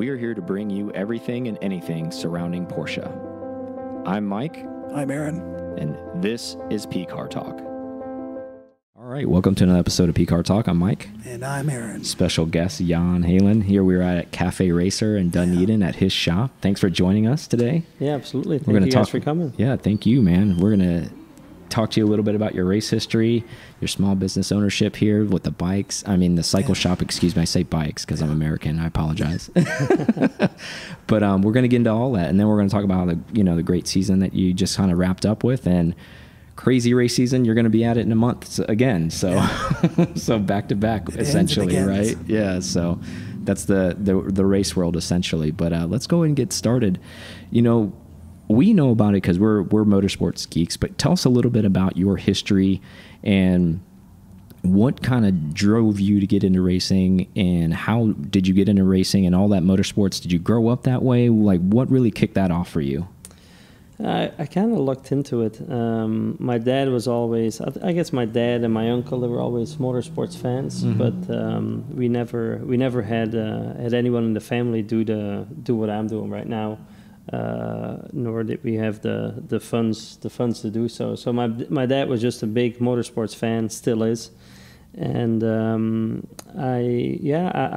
We are here to bring you everything and anything surrounding Porsche. I'm Mike. I'm Aaron. And this is PCar Talk. All right, welcome to another episode of PCar Talk. I'm Mike. And I'm Aaron. Special guest, Jan Heylen. Here we are at Cafe Racer in Dunedin at his shop. Thanks for joining us today. Yeah, absolutely. Thank you guys for coming. Yeah, thank you, man. We're going to talk to you a little bit about your race history, your small business ownership here with the bikes. I mean, the cycle shop, excuse me. I say bikes because I'm American. I apologize. But we're going to get into all that. And then we're going to talk about, the great season that you just kind of wrapped up with and crazy race season. You're going to be at it in a month again. So, so back to back, essentially, right? Yeah. So that's the race world, essentially. But let's go ahead and get started. You know, we know about it because we're motorsports geeks, but tell us a little bit about your history and what kind of drove you to get into racing and how did you get into racing and all that motorsports? Did you grow up that way? Like, what really kicked that off for you? I kind of looked into it. My dad was always, I guess my dad and my uncle, they were always motorsports fans, but we never had anyone in the family do what I'm doing right now. Nor did we have the funds to do so. So my dad was just a big motorsports fan, still is, and I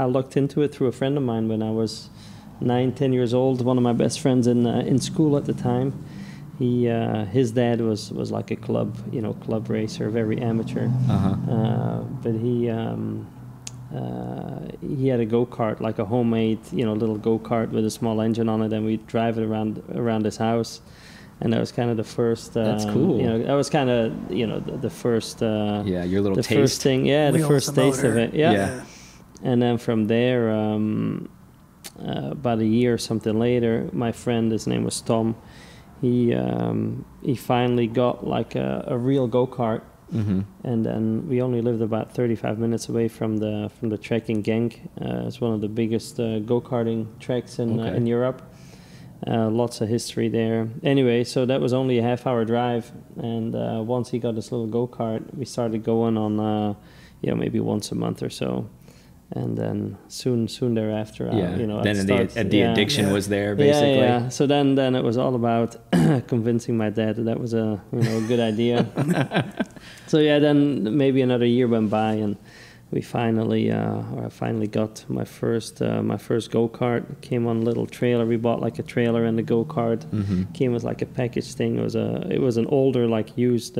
looked into it through a friend of mine when I was 9, 10 years old. One of my best friends in school at the time, his dad was like a club racer, very amateur. But he had a go-kart, like a homemade, little go-kart with a small engine on it, and we'd drive it around his house. And that was kind of the first. That's cool. That was kind of the first. Your little taste. First thing. Yeah, the first taste of it. Yeah. And then from there, about a year or something later, my friend, his name was Tom, he finally got like a real go-kart. And then we only lived about 35 minutes away from the track in Genk. It's one of the biggest go-karting tracks in Europe. Lots of history there. Anyway, so that was only a half-hour drive, and once he got this little go-kart, we started going on, maybe once a month or so. And then soon thereafter, the addiction was there, basically. Yeah. So then it was all about convincing my dad that was a good idea. So then maybe another year went by, and we finally, I finally got my first go-kart. Came on a little trailer. We bought like a trailer and a go-kart. Came as like a package thing. It was an older, like used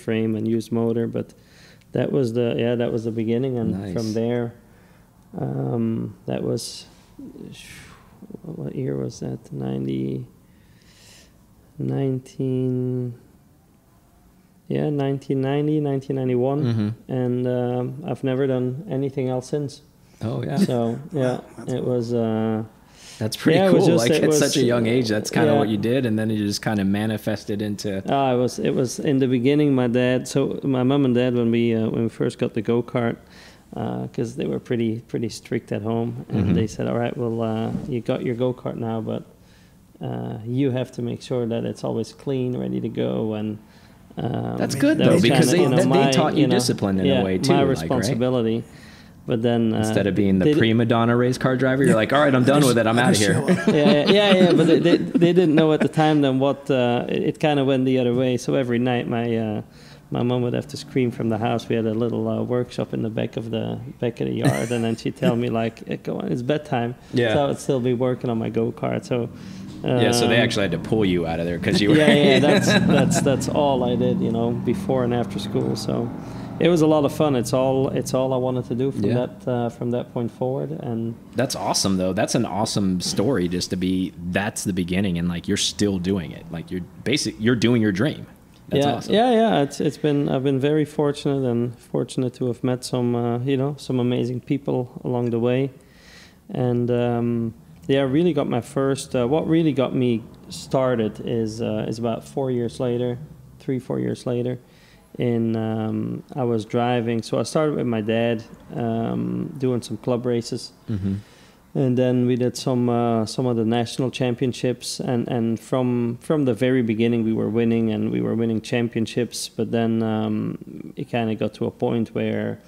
frame and used motor, but that was the beginning, and from there. That was, what year was that? 1990, 1991. And I've never done anything else since. Oh, yeah. So, yeah, it was... That's pretty cool. At such a young age, that's kind of what you did, and then you just kind of manifested into. It was in the beginning. My dad, so my mom and dad, when we first got the go-kart, because they were pretty strict at home, and they said, all right, well, you got your go-kart now, but you have to make sure that it's always clean, ready to go. And that's good, though, because they taught you discipline in a way too. My responsibility, right? But then instead of being the prima donna race car driver, you're like, all right, I'm done with it, I'm out of here. But they didn't know at the time then what it kind of went the other way. So every night my mom would have to scream from the house. We had a little workshop in the back of the yard, and then she'd tell me like, "Go on, it's bedtime." Yeah. So I would still be working on my go-kart. So. So they actually had to pull you out of there because you were. That's all I did, before and after school. So. It was a lot of fun. It's all I wanted to do from that point forward. And that's awesome, though. That's an awesome story. That's the beginning, and like you're still doing it. Like you're doing your dream. That's awesome. Yeah. I've been very fortunate, and fortunate to have met some amazing people along the way, and I really got my first. What really got me started is about 3, 4 years later. I was driving, so I started with my dad doing some club races, and then we did some of the national championships, and from the very beginning we were winning championships. But then it kind of got to a point where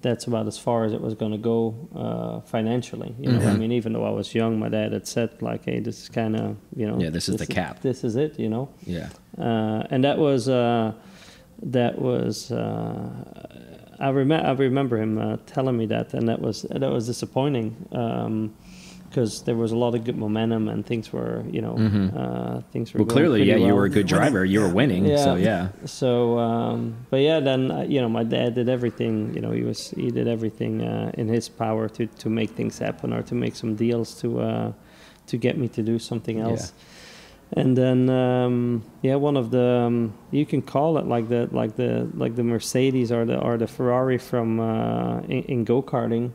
that's about as far as it was going to go financially. You know, I mean, even though I was young, my dad had said, like, hey, this is kind of, you know. Yeah, this is the cap. This is it, you know. Yeah. And that was I remember him telling me that, and that was disappointing, because there was a lot of good momentum and things were, you know, things were. Well, clearly, yeah, you were a good driver. You were winning, yeah. So yeah. So, but yeah, then you know, my dad did everything. You know, he did everything in his power to make things happen or to make some deals to get me to do something else. Yeah. And then one of the you can call it like the Mercedes or the Ferrari from in go-karting.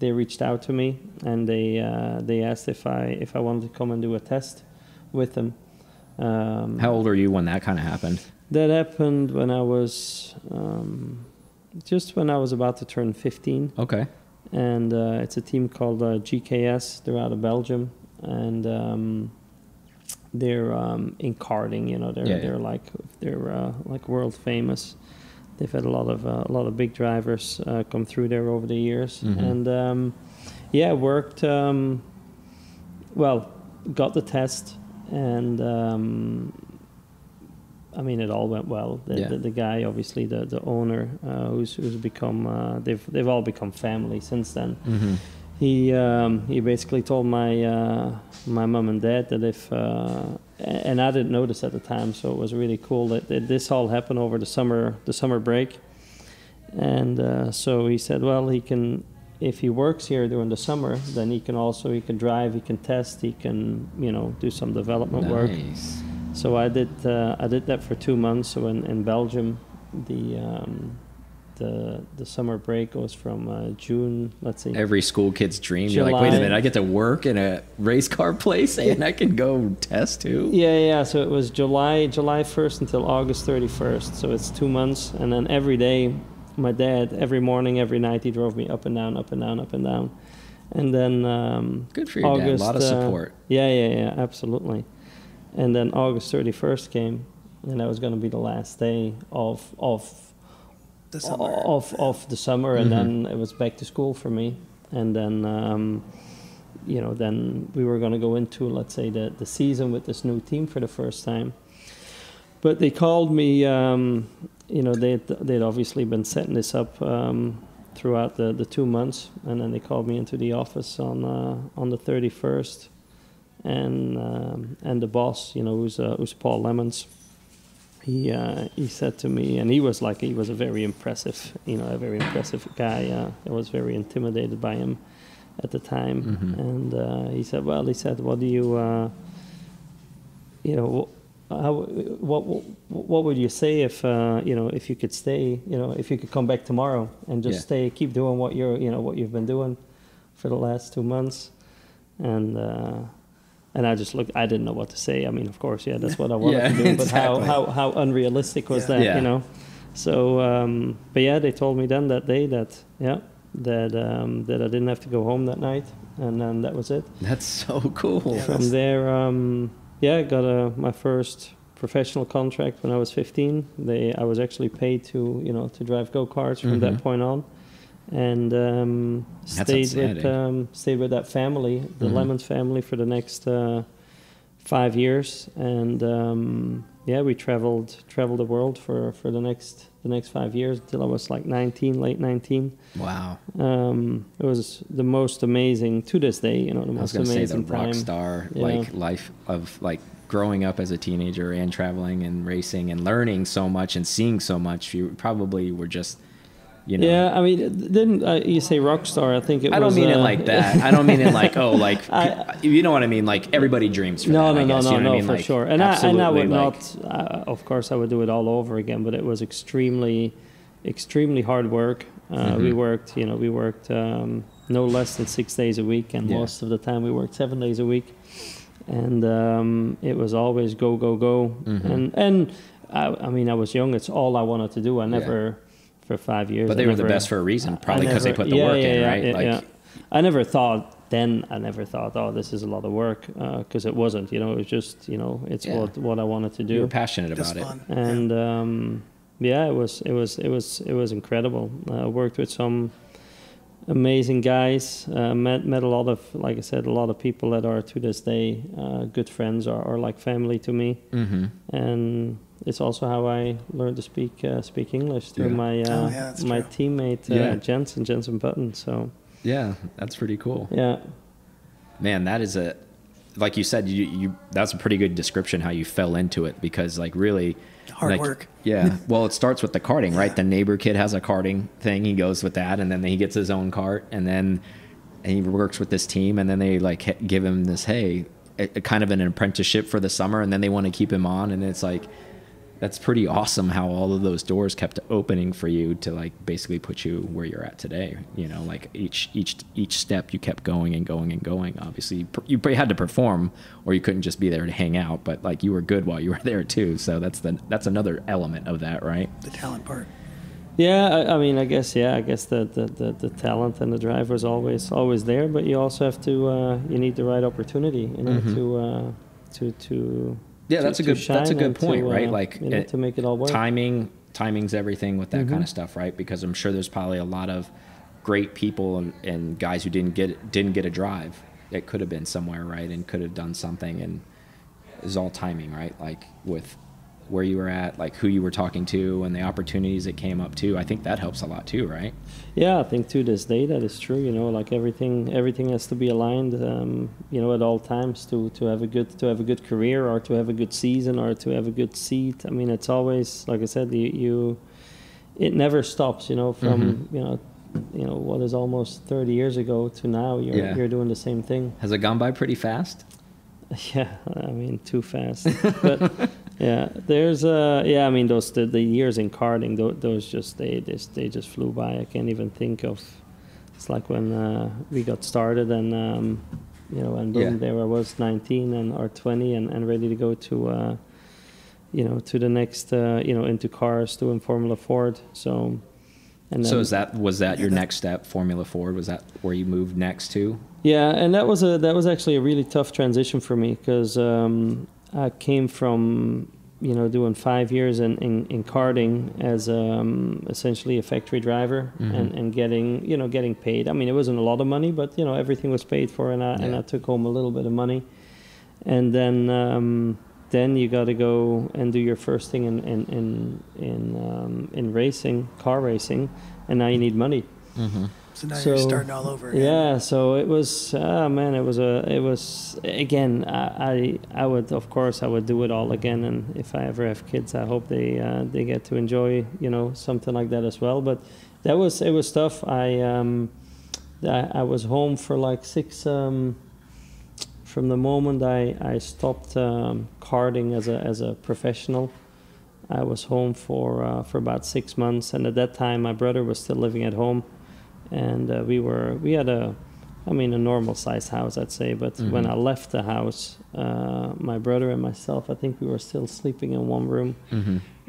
They reached out to me and they asked if I wanted to come and do a test with them. How old were you when that kind of happened? That happened when I was about to turn 15. Okay. And it's a team called GKS. They're out of Belgium, and they're in karting, you know. They're like world famous. They've had a lot of big drivers come through there over the years, and worked. Got the test, and I mean, it all went well. The guy, obviously, the owner, who's become they've all become family since then. He basically told my mom and dad that and I didn't notice at the time, so it was really cool that this all happened over the summer break. And so he said, well, he can, if he works here during the summer, then he can drive, he can test, he can, you know, do some development work. So I did that for 2 months. So in Belgium, The summer break goes from June, let's see. Every school kid's dream. July. You're like, wait a minute, I get to work in a race car place and I can go test too? Yeah. So it was July 1st until August 31st. So it's 2 months. And then every day, my dad, every morning, every night, he drove me up and down, up and down, up and down. And then good for your August, dad, a lot of support. Yeah, absolutely. And then August 31st came, and that was going to be the last day of the summer, and then it was back to school for me. And then then we were going to go into, let's say, the season with this new team for the first time. But they called me, they'd obviously been setting this up throughout the 2 months, and then they called me into the office on the 31st, and the boss, you know, who's Paul Lemons. He said to me, and he was a very impressive, guy. I was very intimidated by him at the time. And he said, what do you, what would you say if you could stay, if you could come back tomorrow and just stay, keep doing what you've been doing for the last 2 months. And I just looked, I didn't know what to say. I mean, of course, that's what I wanted to do. But exactly. How unrealistic was that, you know? So, they told me then that day that I didn't have to go home that night. And then that was it. That's so cool. Yeah, from there, I got my first professional contract when I was 15. I was actually paid to drive go-karts from that point on. And stayed with that family, the Lemons family, for the next 5 years. And we traveled the world for the next 5 years until I was like 19, late 19. Wow! It was the most amazing to this day. You know, the most amazing. I was going to say the rock star life of growing up as a teenager and traveling and racing and learning so much and seeing so much. You probably were just. You know. Yeah, I mean, didn't you say rock star? I think it was... I don't mean it like that. I don't mean it like, you know what I mean? Like, everybody dreams for that, I guess. No, for sure. And I would of course, I would do it all over again, but it was extremely, extremely hard work. We worked no less than 6 days a week, and most of the time we worked 7 days a week. And it was always go, go, go. And I was young. It's all I wanted to do. I never... For 5 years. But they were the best for a reason, probably because they put the work in, right? I never thought oh, this is a lot of work, because it wasn't, it was just, it's what I wanted to do. You were passionate about it. And yeah, it was incredible. I worked with some amazing guys. Met a lot of, like I said, a lot of people that are to this day good friends or like family to me. Mm-hmm. And it's also how I learned to speak English through my my teammate Jensen Button. So yeah, that's pretty cool. Yeah, man, that is a, like you said, you that's a pretty good description how you fell into it, because like really hard work. Yeah. Well, it starts with the karting, right? The neighbor kid has a karting thing. He goes with that, and then he gets his own kart, and then he works with this team, and then they like give him this, hey, a kind of an apprenticeship for the summer, and then they want to keep him on, and it's like, that's pretty awesome how all of those doors kept opening for you to like basically put you where you're at today. You know, like each step you kept going and going and going. Obviously, you had to perform, or you couldn't just be there to hang out. But like you were good while you were there too. So that's another element of that, right? The talent part. Yeah, I mean, I guess the talent and the drive was always there. But you also have to you need the right opportunity in order to. Yeah, that's a good point, right? Like to make it all work. Timing's everything with that kind of stuff, right? Because I'm sure there's probably a lot of great people and guys who didn't get a drive that could have been somewhere, right? And could have done something, and it's all timing, right? Like with where you were at, like who you were talking to, and the opportunities that came up too. I think that helps a lot too, right? Yeah, I think to this day that is true. You know, like everything has to be aligned. You know, at all times to have a good career, or to have a good season, or to have a good seat. I mean, it's always, like I said, it never stops. You know, from you know what is almost 30 years ago to now, you're doing the same thing. Has it gone by pretty fast? Yeah, I mean, too fast. But yeah, there's I mean, those the years in karting, those just they just flew by. I can't even think of. It's like when we got started, and you know, and boom, there I was 19 or 20 and ready to go to to the next into cars, doing Formula Ford. So. And then, so was that your next step, Formula Ford? Was that where you moved next to? Yeah, and that was actually a really tough transition for me, because I came from doing 5 years in karting as essentially a factory driver, and getting paid. I mean, it wasn't a lot of money, but everything was paid for, and I took home a little bit of money, and then you got to go and do your first thing in racing, car racing, and now you need money. So now you're starting all over again. Yeah, so it was again. I would do it all again, and if I ever have kids, I hope they get to enjoy something like that as well. But it was tough. I was home for like six. From the moment I stopped karting as a professional, I was home for about 6 months, and at that time my brother was still living at home, and we had a normal sized house, I'd say. But when I left the house, my brother and myself, I think we were still sleeping in one room,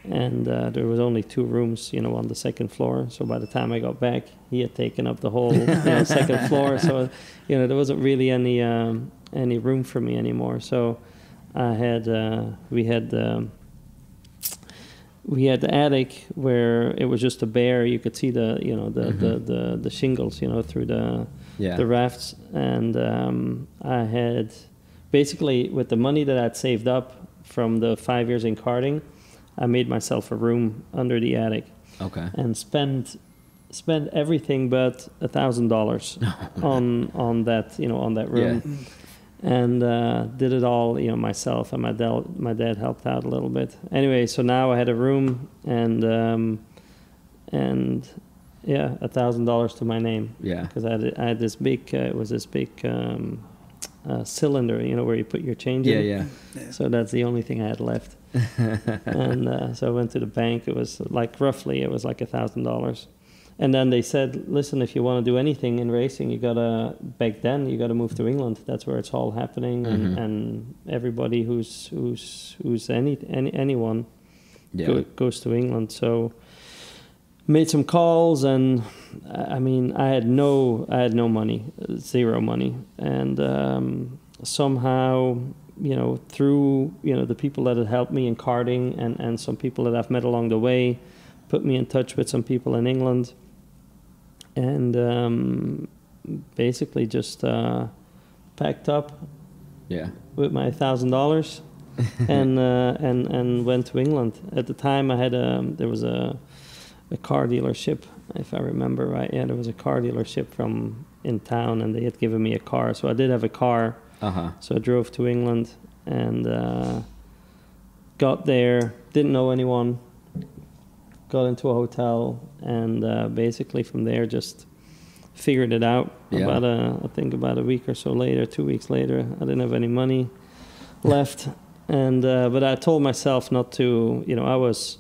and there was only two rooms, on the second floor. So by the time I got back, he had taken up the whole second floor. So there wasn't really any room for me anymore. So I had we had the attic where it was just a bare. You could see the shingles, through the rafts. And I had basically, with the money that I'd saved up from the 5 years in karting, I made myself a room under the attic. Okay. And spent everything but $1,000 on that on that room. Yeah. And did it all myself, and my dad helped out a little bit. Anyway, so now I had a room and $1,000 to my name. Yeah, because I had this big cylinder, where you put your change in. Yeah. So that's the only thing I had left. And so I went to the bank. It was like roughly $1,000. And then they said, listen, if you want to do anything in racing, back then you gotta move to England. That's where it's all happening, and everybody who's anyone goes to England. So made some calls, and I mean, I had no money, zero money, and somehow, through the people that had helped me in karting, and some people that I've met along the way, put me in touch with some people in England, and basically just packed up with my $1,000 and went to England. At the time, I had there was a car dealership, if I remember right. Yeah, there was a car dealership from in town, and they had given me a car, so I did have a car. So I drove to England and got there. Didn't know anyone. Got into a hotel, and basically from there just figured it out. About I think about a week or so later, 2 weeks later, I didn't have any money left, and but I told myself not to. You know, I was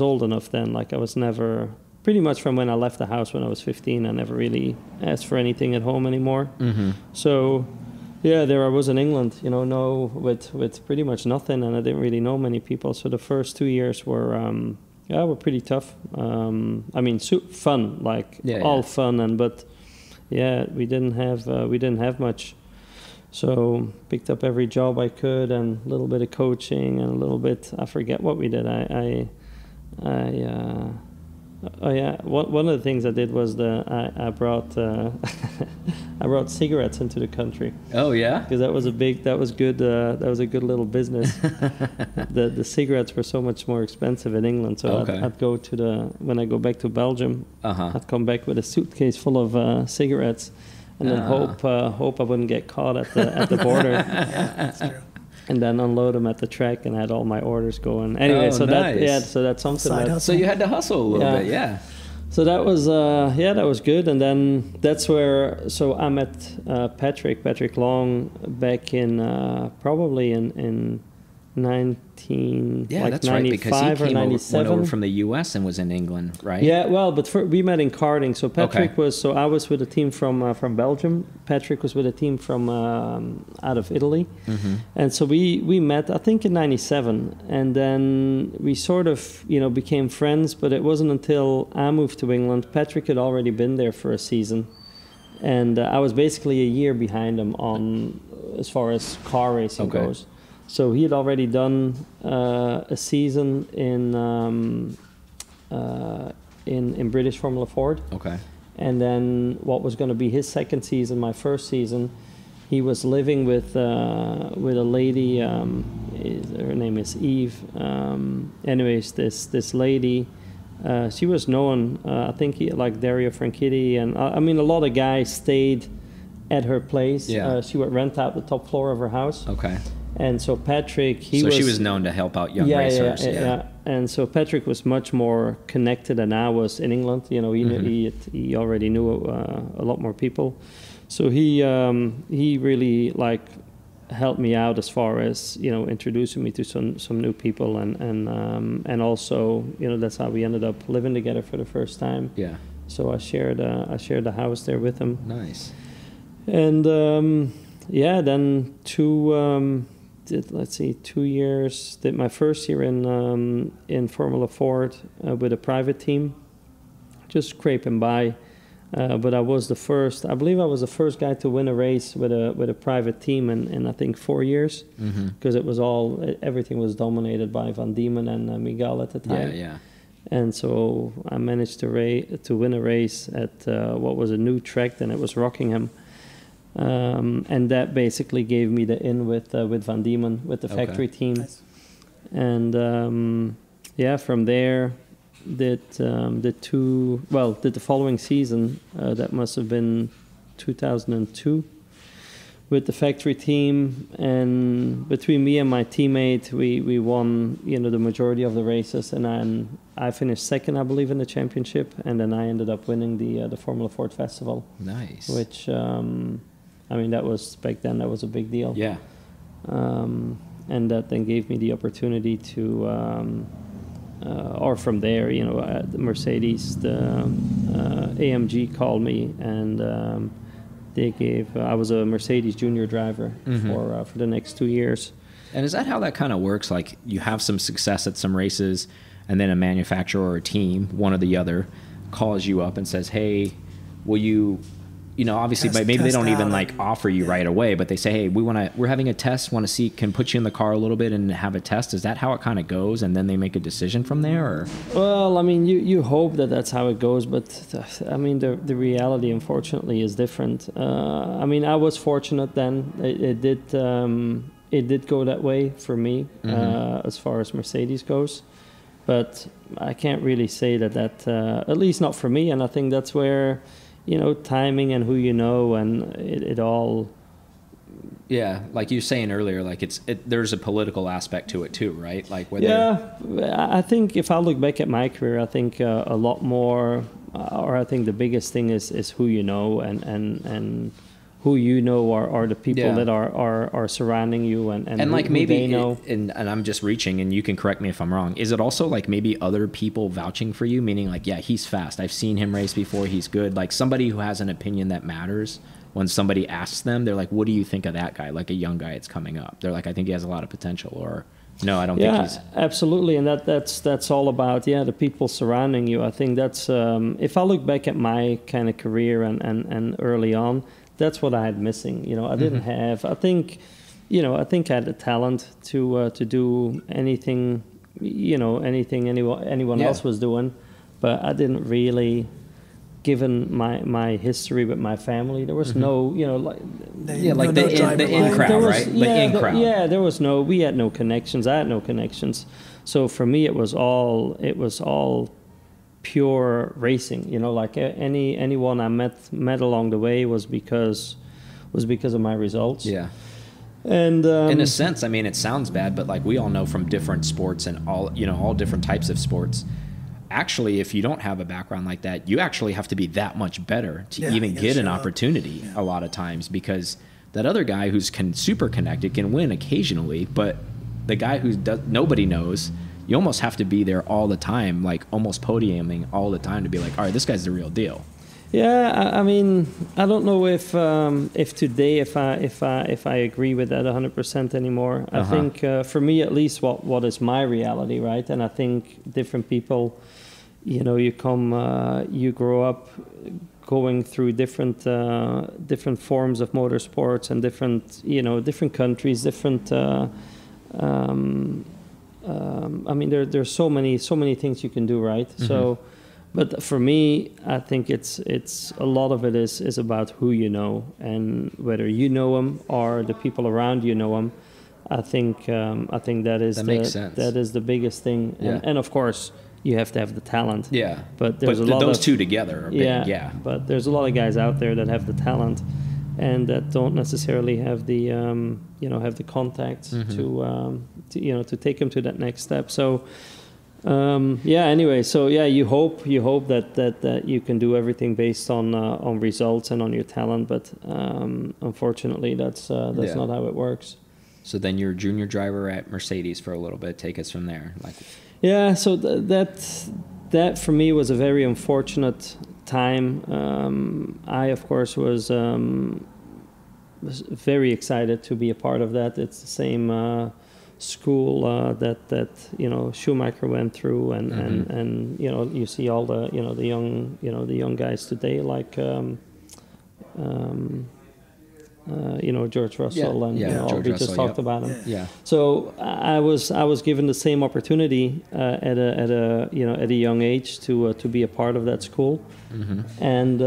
old enough then. Like I was never. Pretty much from when I left the house when I was 15, I never really asked for anything at home anymore. So, yeah, there I was in England, you know, with pretty much nothing, and I didn't really know many people. So the first 2 years were pretty tough. I mean, fun, like fun, and we didn't have much. So picked up every job I could, and a little bit of coaching, and a little bit I forget what we did. One of the things I did was I brought I brought cigarettes into the country. Oh yeah, because that was a good little business. The cigarettes were so much more expensive in England, so I'd go to when I go back to Belgium, I'd come back with a suitcase full of cigarettes, and then hope I wouldn't get caught at the border. That's true. And then unload them at the track, and I had all my orders going. Anyway, so that's something. So you had to hustle a little bit, So that was, that was good. And then that's where, so I met Patrick Long back in probably in 19, yeah, like that's 95 right, because he or came 97. Over from the U.S. and was in England, right? Yeah, well, but we met in karting. So Patrick I was with a team from Belgium. Patrick was with a team from out of Italy. And so we met, I think, in 97. And then we sort of, you know, became friends, but it wasn't until I moved to England. Patrick had already been there for a season. And I was basically a year behind him on as far as car racing goes. So he had already done a season in British Formula Ford. And then what was going to be his second season, my first season, he was living with a lady. Her name is Eve. Anyways, this lady, she was known. I think like Dario Franchitti, and I mean a lot of guys stayed at her place. She would rent out the top floor of her house. And so Patrick, she was known to help out young racers. And so Patrick was much more connected than I was in England. You know, he already knew a lot more people. So he really like helped me out as far as, you know, introducing me to some new people and also, you know, that's how we ended up living together for the first time. Yeah. So I shared the house there with him. Nice. And then 2 years, did my first year in Formula Ford with a private team, just scraping by, but I believe I was the first guy to win a race with a private team in I think 4 years, because it was everything was dominated by Van Diemen and Miguel at the time. And so I managed to win a race at what was a new track then, it was Rockingham. And that basically gave me the in with Van Diemen, with the factory team. Nice. And from there did the following season, that must have been 2002, with the factory team. And between me and my teammate, we won, you know, the majority of the races, and then I finished second, I believe, in the championship, and then I ended up winning the Formula Ford Festival. Nice. Which I mean, that was back then. That was a big deal. Yeah. And that then gave me the opportunity to, or from there, you know, the Mercedes, the AMG called me, and they gave. I was a Mercedes junior driver for the next 2 years. And is that how that kind of works? Like you have some success at some races, and then a manufacturer or a team, one or the other, calls you up and says, "Hey, will you you know, obviously maybe they don't even like offer you right away, but they say, hey, we're having a test, want to see, can put you in the car a little bit and have a test. Is that how it kind of goes? And then they make a decision from there, or? Well, I mean, you hope that that's how it goes, but I mean, the reality, unfortunately, is different. I mean, I was fortunate then. It did go that way for me, as far as Mercedes goes. But I can't really say that at least not for me. And I think that's where, you know, timing and who you know, and it all. Yeah, like you were saying earlier, like there's a political aspect to it too, right? Like whether. Yeah, I think if I look back at my career, I think a lot more, or I think the biggest thing is who you know, and who you know are the people that are surrounding you, and like maybe they know. And I'm just reaching, and you can correct me if I'm wrong. Is it also like maybe other people vouching for you, meaning like, yeah, he's fast, I've seen him race before, he's good. Like somebody who has an opinion that matters. When somebody asks them, they're like, what do you think of that guy? Like a young guy that's coming up. They're like, I think he has a lot of potential, or no, I don't think he's. Yeah, absolutely. And that's all about, yeah, the people surrounding you. I think that's, if I look back at my kind of career and early on, that's what I had missing. You know, I didn't have, I think I had the talent to do anything, you know, anyone else was doing, but I didn't really, given my history with my family, there was no, you know, like, we had no connections. I had no connections. So for me, it was all pure racing, you know, like anyone I met along the way was because of my results. Yeah. And in a sense, I mean, it sounds bad, but like we all know from different sports and all different types of sports, actually, if you don't have a background like that, you actually have to be that much better to even get an opportunity a lot of times, because that other guy who's super connected can win occasionally, but the guy who nobody knows, you almost have to be there all the time, like almost podiuming all the time to be like, all right, this guy's the real deal. Yeah, I mean, I don't know if today if I agree with that 100% anymore. I think for me at least, what is my reality, right? And I think different people, you know, you grow up going through different forms of motorsports and different countries, different. I mean, there's so many things you can do, right? So. But for me, I think it's a lot of it is about who you know, and whether you know them or the people around you know them. I think that is the biggest thing, and of course you have to have the talent. Yeah, but those two together. Are big, yeah. But there's a lot of guys out there that have the talent, and that don't necessarily have the have the contacts to take them to that next step. So. Anyway, so yeah, you hope that you can do everything based on results and on your talent, but unfortunately that's not how it works. So then you're a junior driver at Mercedes for a little bit. Take us from there. So that for me was a very unfortunate time. I of course was very excited to be a part of that. It's the same school that you know Schumacher went through, and you know you see all the young guys today, like George Russell, we just talked about him. Yeah. So I was given the same opportunity at a young age to be a part of that school, and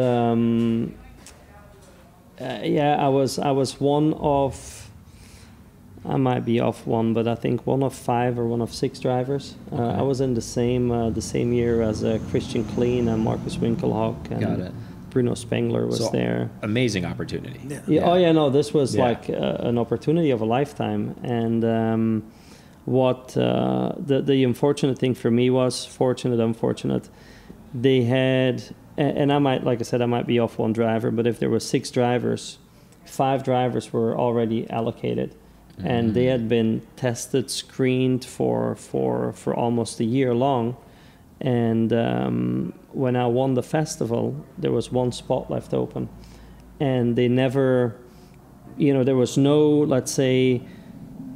I was one of. I might be off one, but I think one of 5 or one of 6 drivers. I was in the same year as Christian Kleen and Marcus Winkelhock, and Bruno Spengler was there. Amazing opportunity. Yeah. Yeah. Oh yeah, no, this was like an opportunity of a lifetime. And the unfortunate thing for me was unfortunate. They had, and I might, like I said, I might be off one driver, but if there were 6 drivers, 5 drivers were already allocated. And they had been tested, screened for almost a year long. And when I won the festival, there was one spot left open. And they never, you know, there was no, let's say,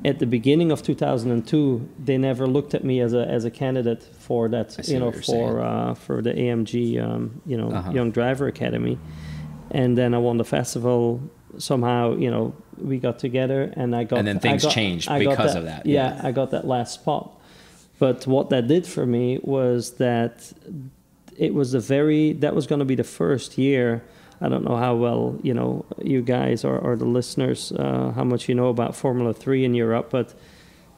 at the beginning of 2002, they never looked at me as a candidate for that, for the AMG, Young Driver Academy. And then I won the festival. Somehow, you know, we got together and I got... And then things changed because of that. Yeah, I got that last spot. But what that did for me was that it was that was going to be the first year. I don't know how well, you know, you guys or the listeners, how much you know about Formula 3 in Europe, but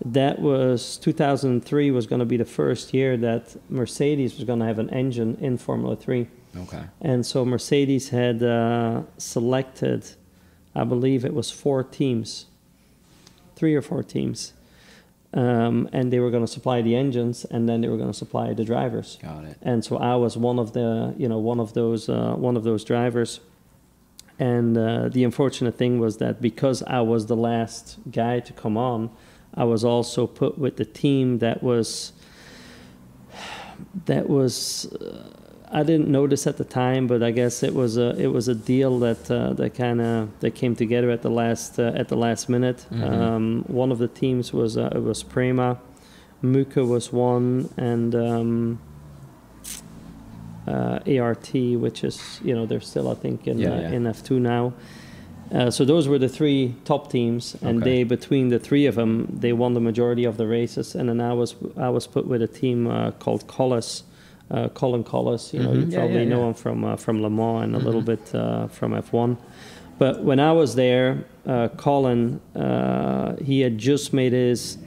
that was 2003 was going to be the first year that Mercedes was going to have an engine in Formula 3. Okay. And so Mercedes had selected, I believe it was 3 or 4 teams. And they were going to supply the engines, and then they were going to supply the drivers. Got it. And so I was one of those drivers. And the unfortunate thing was that because I was the last guy to come on, I was also put with the team that was I didn't notice at the time, but I guess it was a deal that that came together at the last minute. Mm-hmm. One of the teams was Prema, Muka was one, and ART, which is, you know, they're still, I think, in F2 now. So those were the 3 top teams, and they, between the 3 of them, they won the majority of the races. And then I was put with a team called Collis. Collis, you know, you probably know him from Le Mans and a little bit from F1. But when I was there, Colin, he had just made his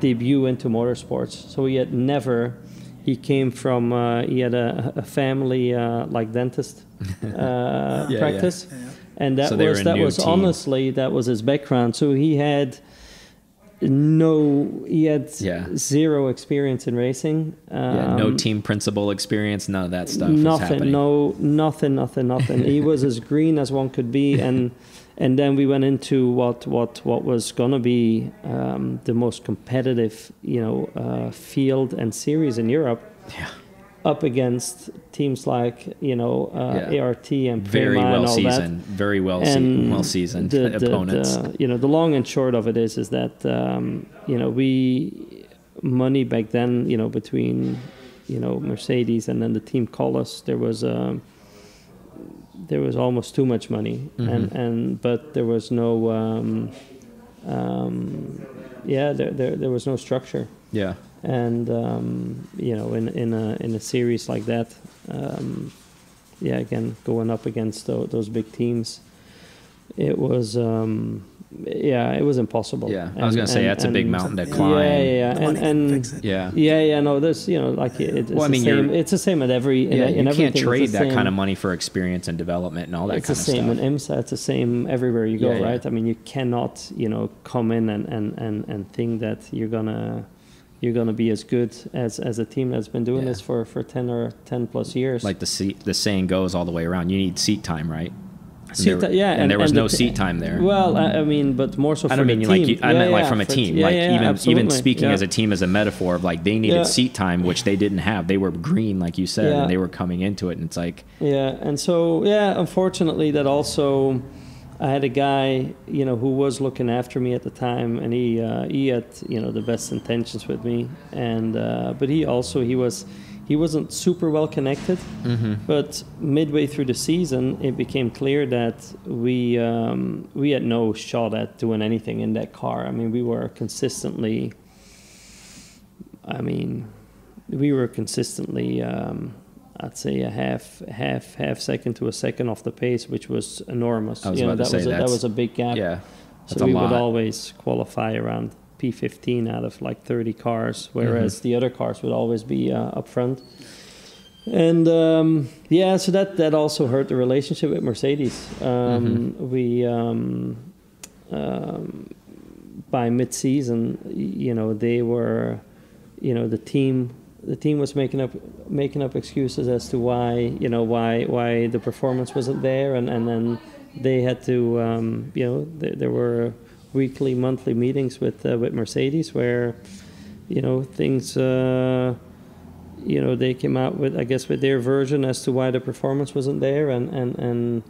debut into motorsports. So he had never, he came from, he had a family like dentist practice. Yeah. And that was honestly, that was his background. So he had... zero experience in racing. No team principal experience, none of that stuff. Nothing. He was as green as one could be, and then we went into what was gonna be the most competitive, you know, field and series in Europe. Yeah. Up against teams like, you know, ART and very Prima well and all seasoned, that. Very well seasoned, well seasoned opponents. You know, the long and short of it is that you know, we money back then, you know, between, you know, Mercedes and then the team Collis, there was almost too much money, but there was no there was no structure. Yeah. And you know, in a series like that, again, going up against those big teams, it was it was impossible. Yeah, I was gonna say that's a big mountain to climb. No, there's, you know, like it's it's the same at every. You can't trade that kind of money for experience and development and all that kind of stuff. It's the same in IMSA. It's the same everywhere you go, right? I mean, you cannot, you know, come in and think that you're gonna be as good as a team that's been doing this for 10 plus years. Like the saying goes all the way around, you need seat time, right? And there was no seat time there. Well, I mean, but more so for the team. I meant from a team. Even speaking as a team as a metaphor of like they needed seat time, which they didn't have. They were green, like you said, and they were coming into it, and it's like... Yeah, and so, unfortunately that also... I had a guy, you know, who was looking after me at the time, and he had, you know, the best intentions with me, and but he wasn't super well connected. Mm-hmm. But midway through the season, it became clear that we had no shot at doing anything in that car. I mean, we were consistently. I'd say a half second to a second off the pace, which was enormous. That was a big gap. Yeah, so we would always qualify around P15 out of like 30 cars, whereas the other cars would always be up front. And so that also hurt the relationship with Mercedes. By mid-season, you know, they were, you know, the team was making up excuses as to why the performance wasn't there, and then they had to there were weekly, monthly meetings with Mercedes where, you know, things they came out with, I guess, with their version as to why the performance wasn't there, and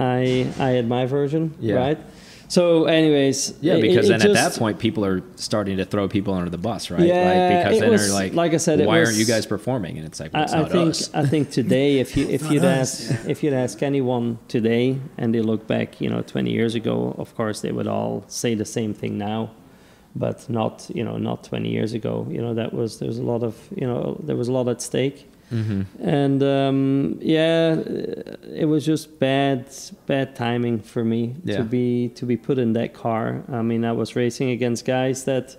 I had my version, right? So anyways, yeah, because then at that point people are starting to throw people under the bus, right? Yeah, like, because then they're like I said, why aren't you guys performing? And it's like, well, I think today, if you'd ask anyone today and they look back, 20 years ago, of course they would all say the same thing now, but not 20 years ago. There's a lot of, there was a lot at stake. Mm-hmm. And it was just bad timing for me to be put in that car. I mean, I was racing against guys that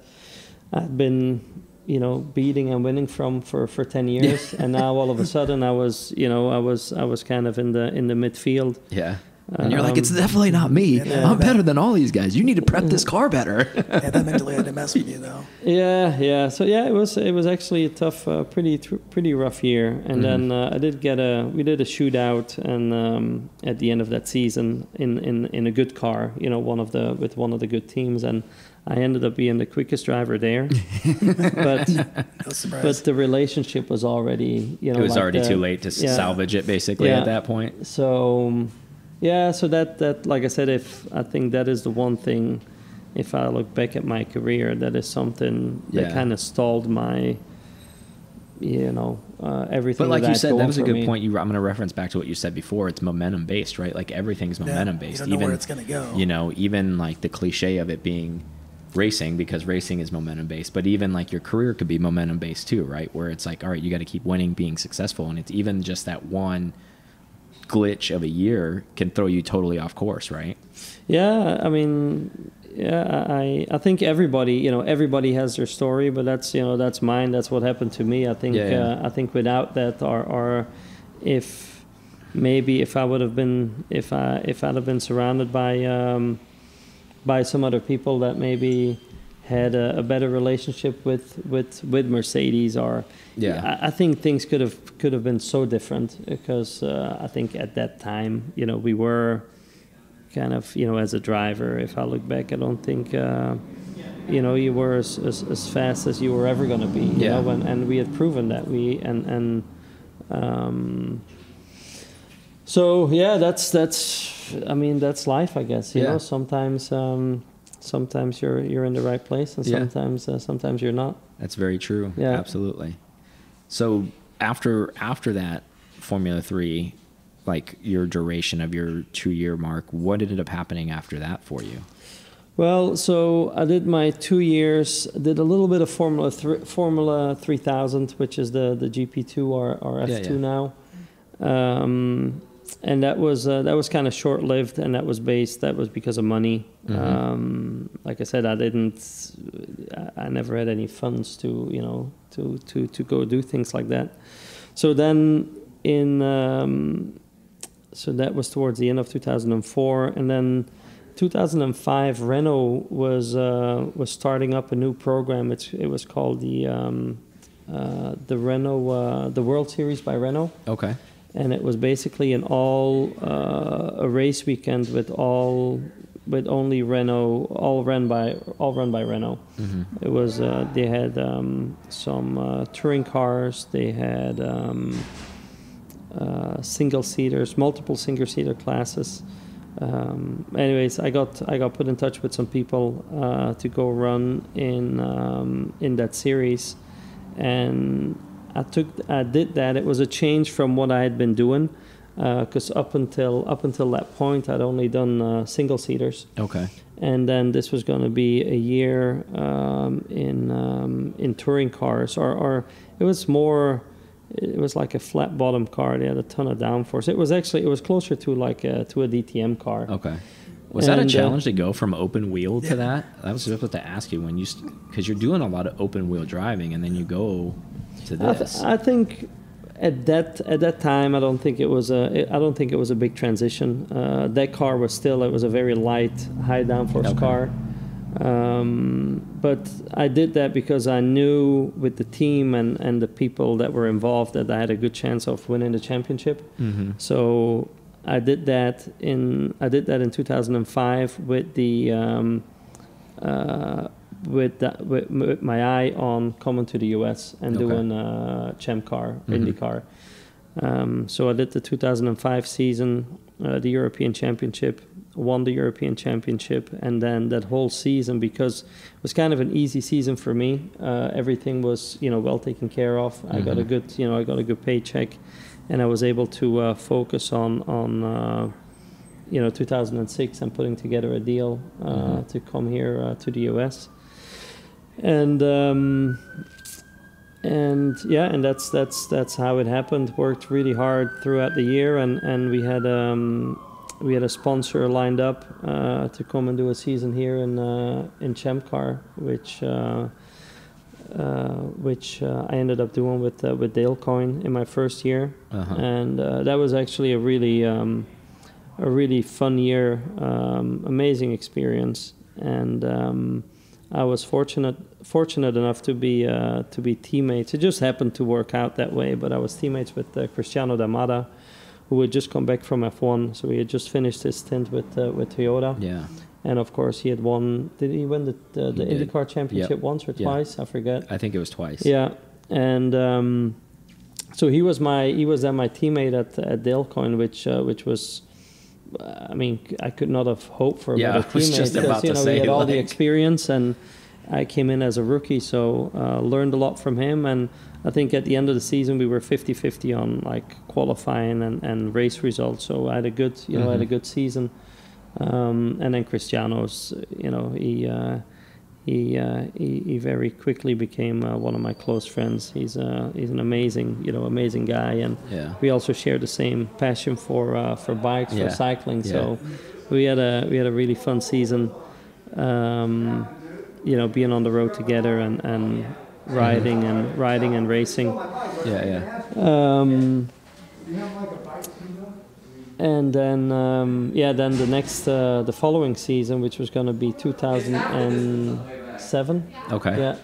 I'd been, beating and winning from for 10 years, and now all of a sudden I was kind of in the midfield. Yeah. And you're like, it's definitely not me. I'm better than all these guys. You need to prep this car better. Yeah, that mentally had to mess with you, though. Yeah. So yeah, it was actually a tough, pretty rough year. And then we did a shootout, and at the end of that season, in a good car, with one of the good teams, and I ended up being the quickest driver there. but the relationship was already, it was already too late to salvage it, basically, at that point. So. Yeah, so that like I said, I think that is the one thing, if I look back at my career, that is something that kind of stalled my, everything. But like you said, that was a good point. I'm going to reference back to what you said before. It's momentum based, right? Like everything's momentum based. You don't know where it's going to go. Even like the cliche of it being racing, because racing is momentum based, but even like your career could be momentum based too, right? Where it's like, all right, you got to keep winning, being successful. And it's even just that one glitch of a year can throw you totally off course, right? Yeah, I mean, yeah, I think everybody has their story, but that's mine. That's what happened to me. I think I think without that, or if I'd have been surrounded by some other people that maybe had a better relationship with Mercedes, or I think things could have been so different, because I think at that time, we were kind of, as a driver, if I look back, I don't think you were as fast as you were ever going to be, you know, and we had proven that so yeah, that's I mean, that's life, I guess, you know, sometimes sometimes you're in the right place, and sometimes you're not. That's very true. Yeah, absolutely. So after that Formula 3, like your duration of your 2-year mark, what ended up happening after that for you? Well, so I did my 2 years. Did a little bit of Formula 3000, which is the GP2 or F2 now. And that was kind of short-lived, and that was because of money. Mm-hmm. Like I said, I never had any funds to go do things like that. So then so that was towards the end of 2004, and then 2005 Renault was starting up a new program. It was called the Renault the World Series by Renault. Okay. And it was basically an all race weekend all run by Renault. Mm-hmm. It was they had some touring cars, they had single seaters, multiple single seater classes. Anyways, I got put in touch with some people to go run in that series, and I did that. It was a change from what I had been doing, because up until that point, I'd only done single seaters. Okay. And then this was going to be a year in touring cars, or it was more. It was like a flat bottom car. They had a ton of downforce. It was closer to like a DTM car. Okay. Was that a challenge to go from open wheel to that? I was just about to ask you, because you're doing a lot of open wheel driving, and then you go to this. I think at that time, I don't think it was a big transition. That car was still, it was a very light, high downforce car. But I did that because I knew with the team and the people that were involved that I had a good chance of winning the championship. Mm-hmm. So I did that in 2005 with my eye on coming to the US and doing ChampCar, IndyCar. So I did the 2005 season, the European Championship, won the European Championship, and then that whole season, because it was kind of an easy season for me. Everything was, well taken care of. Mm-hmm. I got a good paycheck, and I was able to focus on 2006 and putting together a deal mm-hmm. to come here to the US. And that's how it happened. Worked really hard throughout the year, and we had a sponsor lined up to come and do a season here in ChampCar, which I ended up doing with Dale Coyne in my first year, uh-huh. and that was actually a really fun year, amazing experience, and I was fortunate enough to be teammates. It just happened to work out that way, but I was teammates with Cristiano D'Amata, who had just come back from F1. So he had just finished his stint with Toyota. Yeah. And of course he had won. Did he win the IndyCar championship once or twice? I forget. I think it was twice. Yeah. And so he was then my teammate at Dale Coyne, which was. I mean, I could not have hoped for a better teammate, because we had all the experience, and I came in as a rookie, so learned a lot from him. And I think at the end of the season we were 50-50 on like qualifying and race results. So I had a good, mm-hmm. I had a good season. And then Cristiano's, he very quickly became one of my close friends. He's an amazing guy, and we also share the same passion for bikes, for cycling. Yeah. So we had a really fun season. Being on the road together and riding and riding and racing. Yeah, yeah. And then, then the following season, which was going to be 2007. Okay. Yeah.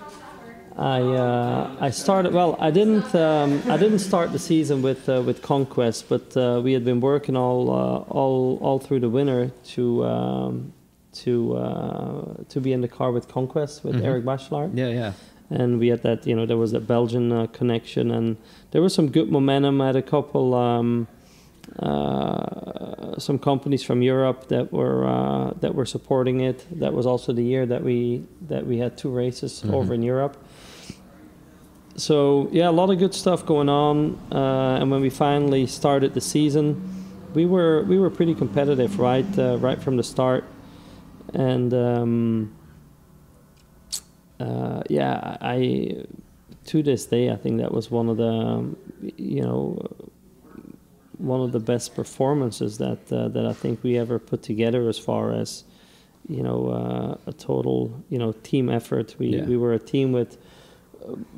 I started. Well, I didn't start the season with Conquest, but we had been working all through the winter to be in the car with Conquest with mm-hmm. Eric Bachelard. Yeah, yeah. And we had that, there was a Belgian connection, and there was some good momentum. I had a couple some companies from Europe that were supporting it. That was also the year that we had two races mm-hmm. over in Europe. So a lot of good stuff going on. And when we finally started the season, we were pretty competitive right from the start. And I to this day I think that was one of the best performances that I think we ever put together, as far as a total team effort. We were a team with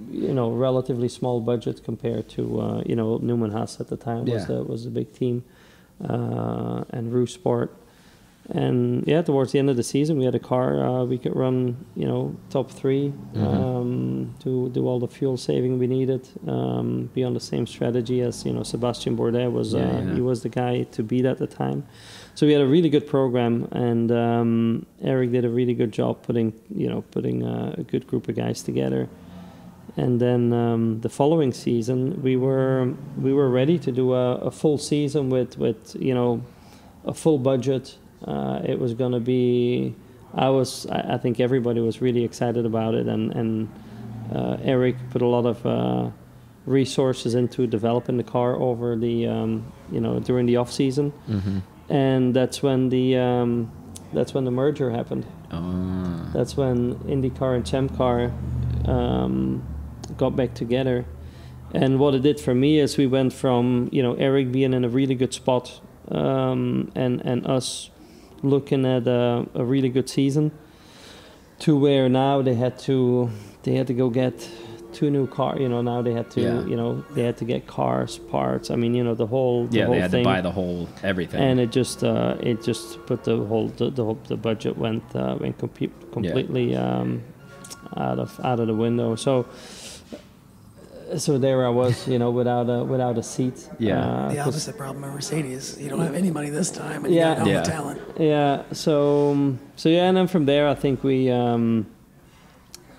relatively small budget compared to Newman Haas at the time was the big team, and Roo Sport. And towards the end of the season, we had a car we could run, top three, mm-hmm. To do all the fuel saving we needed, be on the same strategy as Sebastian Bourdais was. He was the guy to beat at the time. So we had a really good program, and Eric did a really good job putting a good group of guys together. And then the following season, we were ready to do a full season with a full budget. It was going to be. I think everybody was really excited about it, and Eric put a lot of resources into developing the car over the, during the off season, mm-hmm. and that's when the merger happened. Oh. That's when IndyCar and ChampCar got back together, and what it did for me is we went from Eric being in a really good spot, and us looking at a really good season, to where now they had to go get two new cars. Now they had to get cars, parts. I mean, the whole thing. Yeah, they had to buy the whole everything. And it just put the budget went completely out of the window. So there I was, without a seat. Yeah. The opposite problem at Mercedes. You don't have any money this time, and you got all the talent. Yeah. So and then from there, I think we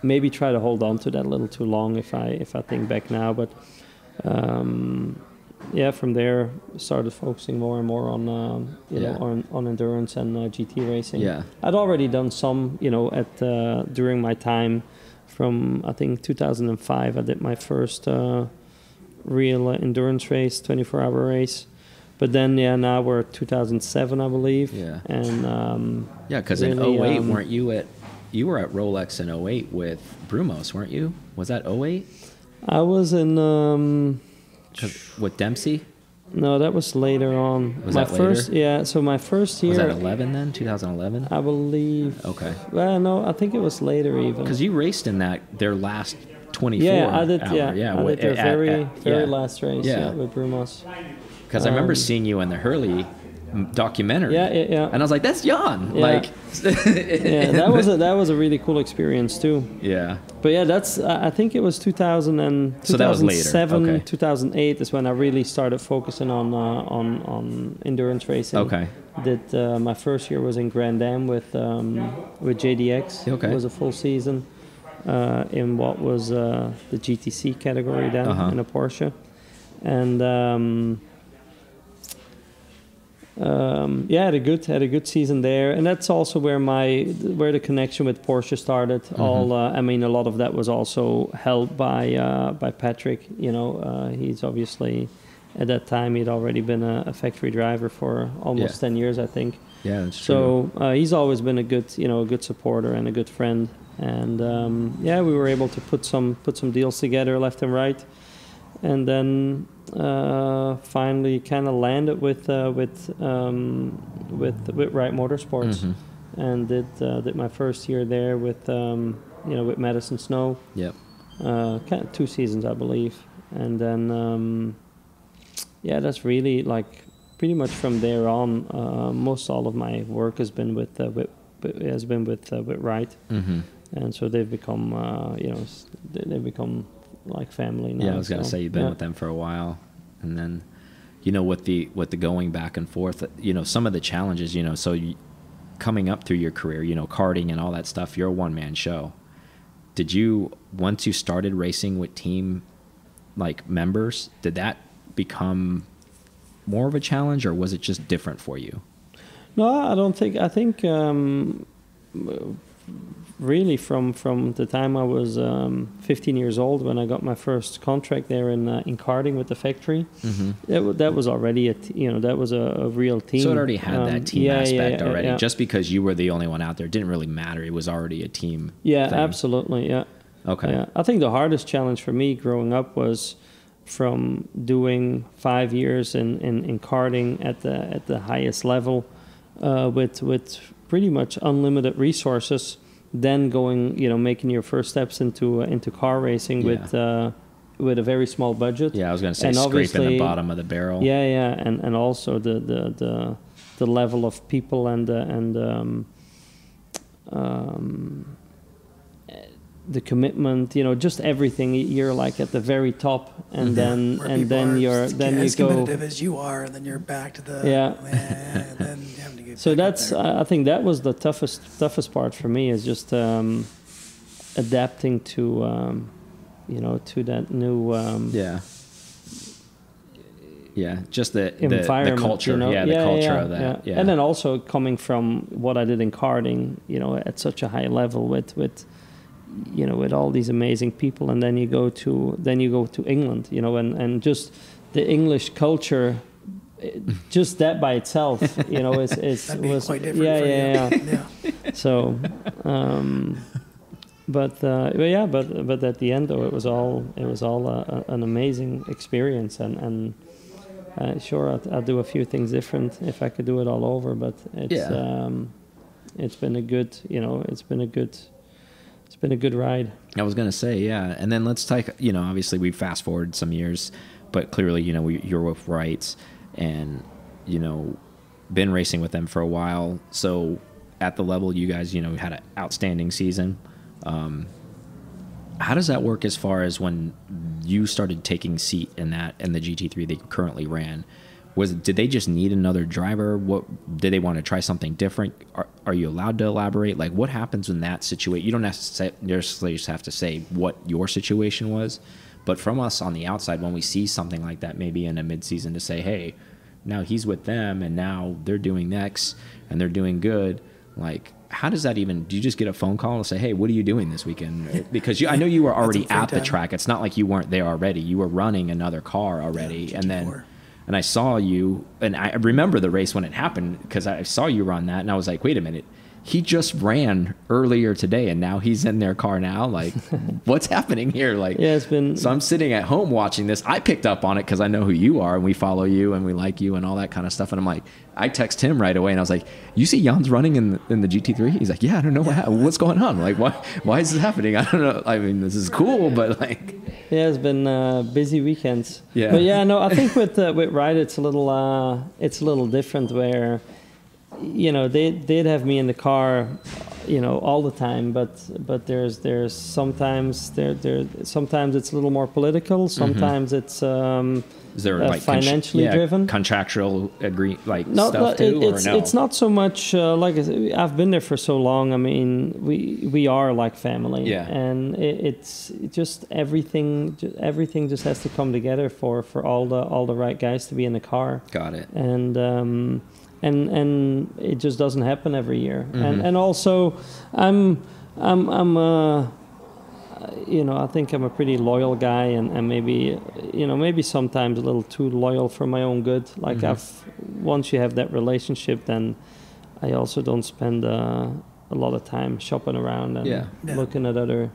maybe try to hold on to that a little too long if I think back now, but yeah, from there started focusing more and more on on endurance and GT racing. Yeah, I'd already done some, you know, at during my time from I think 2005. I did my first real endurance race, 24-hour race. But then, yeah, now we're 2007, I believe. Yeah. And yeah, because really, in 08, weren't you at? You were at Rolex in 08 with Brumos, weren't you? Was that 08? I was in with Dempsey. No, that was later on. Was that later? First, yeah, so my first year. Was that 11 then? 2011? I believe. Okay. Well, no, I think it was later even. Because you raced in that their last 24. Yeah, I did. Hour. Yeah, yeah, I did their very last race. Yeah, yeah, with Brumos. Because I remember seeing you in the Hurley documentary. Yeah, yeah, yeah. And I was like, that's Jan. Yeah. Like, yeah, that was a really cool experience too. Yeah. But yeah, that's I think it was 2007, okay. 2008 is when I really started focusing on endurance racing. Okay. Did my first year was in Grand Am with JDX. Okay. It was a full season in what was the GTC category then, in a Porsche, and. Yeah, had a good season there, and that's also where the connection with Porsche started. Mm-hmm. I mean, a lot of that was also helped by Patrick. You know, he's obviously at that time he'd already been a factory driver for almost 10 years, I think. Yeah, that's true. So he's always been a good supporter and a good friend, and yeah, we were able to put some deals together left and right, and then. Finally kind of landed with Wright Motorsports, mm-hmm. and did my first year there with Madison Snow. Yep. Kind of 2 seasons, I believe, and then yeah, that's really like pretty much from there on. Most all of my work has been with Wright, mm-hmm. and so they've become like family now. Yeah, I was gonna say you've been with them for a while, and then, you know, with the going back and forth, you know, some of the challenges, you know, so coming up through your career, you know, karting and all that stuff, you're a one-man show. Did you, once you started racing with team like members, did that become more of a challenge, or was it just different for you? No, I don't think. I think really from the time I was 15 years old when I got my first contract there in karting with the factory, mm-hmm. that was already a real team. So it already had that team aspect already. Yeah. Just because you were the only one out there, it didn't really matter. It was already a team. Yeah, thing. Absolutely. Yeah. Okay. Yeah. I think the hardest challenge for me growing up was from doing 5 years in karting at the highest level, with pretty much unlimited resources. Then going, you know, making your first steps into car racing with a very small budget. Yeah, I was going to say, and scraping the bottom of the barrel. Yeah, yeah, and also the level of people and the commitment. You know, just everything. You're like at the very top, and then you're as competitive as you are, and then you're back to the and then having to get. So that's, I think that was the toughest part for me, is just adapting to to that new just the culture, you know? The culture of that. Yeah. And then also coming from what I did in karting, you know, at such a high level with all these amazing people, and then you go to England, you know, and just the English culture. Just that by itself, you know, was quite different. Yeah. So, but at the end though, it was all an amazing experience, and sure, I'd do a few things different if I could do it all over. But it's been a good ride. I was gonna say, yeah, and then let's take, you know, obviously we fast forward some years, but clearly, you know, you're with Wright, and, you know, been racing with them for a while. So at the level, you guys, you know, had an outstanding season. How does that work as far as when you started taking seat in that, in the GT3 they currently ran? Did they just need another driver? What did they want to try something different? Are you allowed to elaborate? Like, what happens in that situation? You don't necessarily just have to say what your situation was, But from us on the outside, when we see something like that, maybe in a midseason, to say, hey, now he's with them and now they're doing X and they're doing good. Like, how does that even, do you just get a phone call and say, hey, what are you doing this weekend? Because you, I know you were already at the track. It's not like you weren't there already. You were running another car already. Yeah, and then, and I saw you, and I remember the race when it happened because I saw you run that and I was like, wait a minute. He just ran earlier today and now he's in their car now. Like, what's happening here? Like, yeah, it's been. So I'm sitting at home watching this. I picked up on it because I know who you are and we follow you and we like you and all that kind of stuff. And I'm like, I text him right away and I was like, you see Jan's running in the GT3? He's like, yeah, I don't know what's going on. Like, why is this happening? I don't know. I mean, this is cool, but like. Yeah, it's been busy weekends. Yeah. But yeah, no, I think with Wright, it's a little different where, you know, they'd have me in the car, you know, all the time, but sometimes it's a little more political, sometimes mm-hmm. it's is there like financially driven contractual agree like no, stuff too, it's, or no? It's not so much like I've been there for so long. I mean, we are like family, yeah, and it's just everything just has to come together for all the right guys to be in the car. Got it. And it just doesn't happen every year. Mm-hmm. And also, I think I'm a pretty loyal guy, and maybe sometimes a little too loyal for my own good. Like mm-hmm. Once you have that relationship, then I also don't spend a lot of time shopping around and looking at other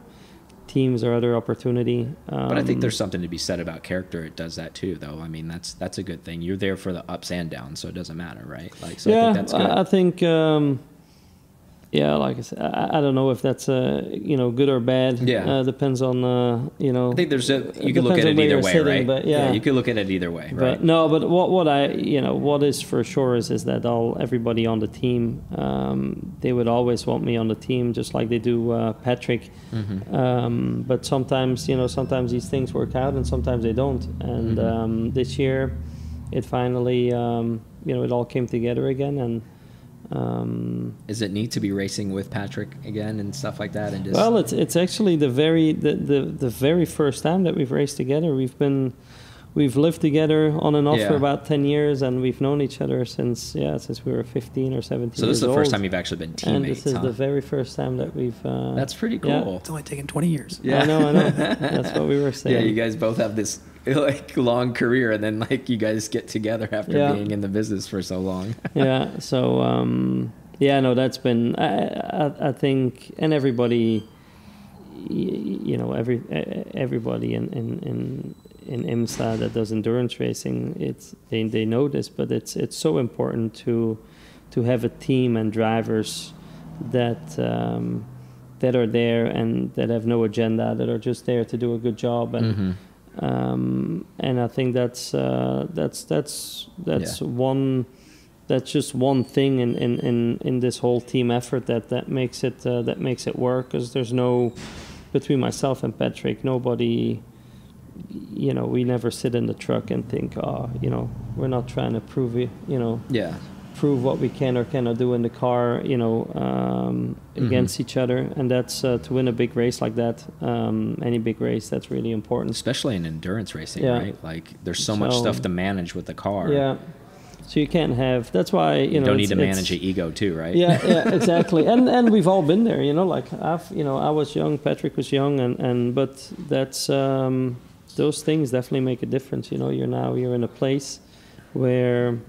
teams or other opportunity. But I think there's something to be said about character. It does that too, though. I mean, that's a good thing. You're there for the ups and downs, so it doesn't matter, right? Like, so yeah, I think that's good. I think, like I said, I don't know if that's good or bad. Yeah, depends on I think there's you can look at it either way, sitting, right? But yeah, you can look at it either way, right? But no, but what is for sure is that everybody on the team, they would always want me on the team, just like they do Patrick. Mm-hmm. But sometimes these things work out and sometimes they don't. And mm-hmm. This year, it finally it all came together again and. Is it neat to be racing with Patrick again and stuff like that? And just well, it's actually the very first time that we've raced together. We've lived together on and off for about 10 years, and we've known each other since we were 15 or 17. So this is the first time you've actually been teammates. And this is the very first time that we've. That's pretty cool. Yeah. It's only taken 20 years. Yeah, I know. That's what we were saying. Yeah, you guys both have this like long career, and then like you guys get together after being in the business for so long. Yeah. So that's been. I think, and everybody, everybody in IMSA that does endurance racing, they know this, but it's so important to have a team and drivers that are there and that have no agenda, that are just there to do a good job and. Mm-hmm. And I think that's just one thing in this whole team effort that makes it work. Because there's no, between myself and Patrick, nobody, we never sit in the truck and think, we're not trying to prove it, prove what we can or cannot do in the car, against mm-hmm. each other. And that's to win a big race like that, any big race, that's really important. Especially in endurance racing, right? Like there's so much stuff to manage with the car. Yeah. So you can't have, that's why, you don't need to manage your ego too, right? Yeah, yeah, exactly. and we've all been there, like I was young, Patrick was young, but that's, those things definitely make a difference. You're in a place where,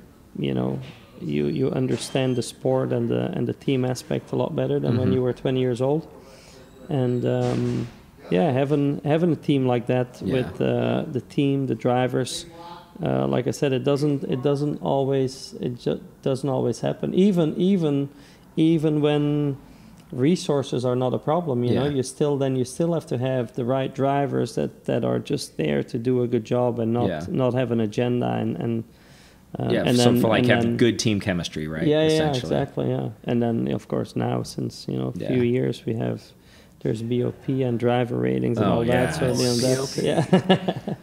you understand the sport and the team aspect a lot better than mm-hmm. when you were 20 years old. And having a team like that with the team, the drivers, like I said, it doesn't always happen. Even when resources are not a problem, you still have to have the right drivers that are just there to do a good job and not have an agenda and have good team chemistry, right? Yeah, exactly, yeah. And then, of course, now since, few years, there's BOP and driver ratings and that. So, that's, BOP.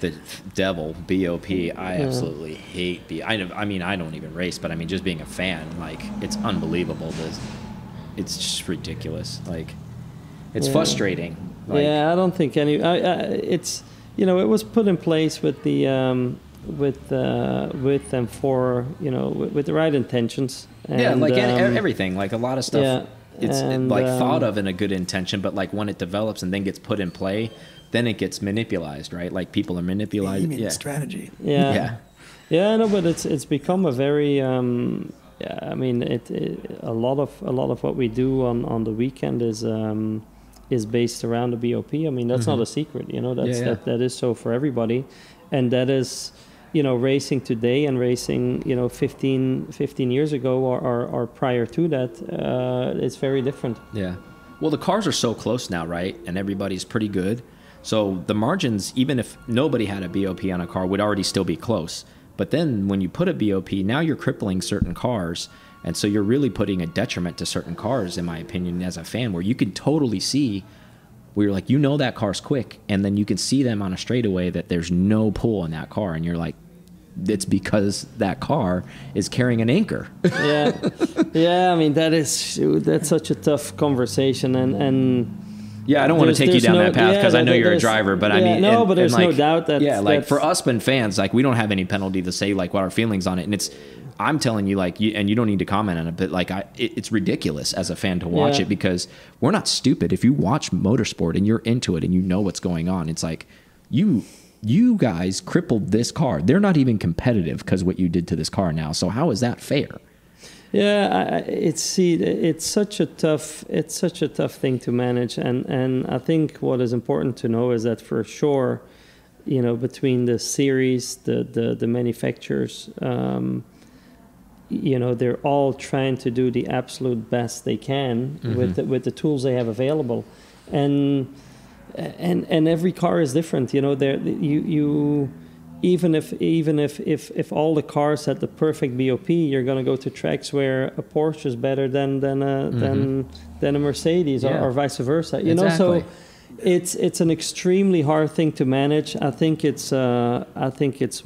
The devil, BOP, I absolutely hate BOP. I mean, I don't even race, but I mean, just being a fan, like, it's unbelievable. It's just ridiculous. Like, it's frustrating. Like, I don't think it's... you know, it was put in place with the with and for, you know, with the right intentions. And, yeah, like everything, like a lot of stuff. Yeah. It's thought of in a good intention, but like when it develops and then gets put in play, then it gets manipulated, right? Like people are manipulated. You mean strategy? Yeah. Yeah. Yeah, no, but it's become a very. Yeah, I mean, a lot of what we do on the weekend is based around the BOP. I mean, that's not a secret, you know. That's that is so for everybody, and that is, you know, racing today and racing, you know, 15 years ago or prior to that, it's very different. Yeah. Well, the cars are so close now, right? And everybody's pretty good, so the margins, even if nobody had a BOP on a car, would already still be close. But then when you put a BOP, now you're crippling certain cars. And so you're really putting a detriment to certain cars, in my opinion, as a fan, where you can totally see where you're like, you know, that car's quick. And then you can see them on a straightaway that there's no pull in that car. And you're like, it's because that car is carrying an anchor. Yeah. Yeah. I mean, that's such a tough conversation. And yeah, I don't want to take you down that path because I know you're a driver, but I mean, no, but there's no doubt that, yeah, like for us been fans, like we don't have any penalty to say like what our feelings on it, and it's, I'm telling you, like, and you don't need to comment on it, but like, it's ridiculous as a fan to watch it because we're not stupid. If you watch motorsport and you're into it and you know what's going on, it's like you guys crippled this car. They're not even competitive because what you did to this car now. So how is that fair? Yeah, it's such a tough thing to manage, and I think what is important to know is that for sure, you know, between the series, the manufacturers, you know, they're all trying to do the absolute best they can with the tools they have available, and every car is different. You know, Even if all the cars had the perfect BOP, you're going to go to tracks where a Porsche is better than a Mercedes or vice versa. You know, so it's an extremely hard thing to manage. I think it's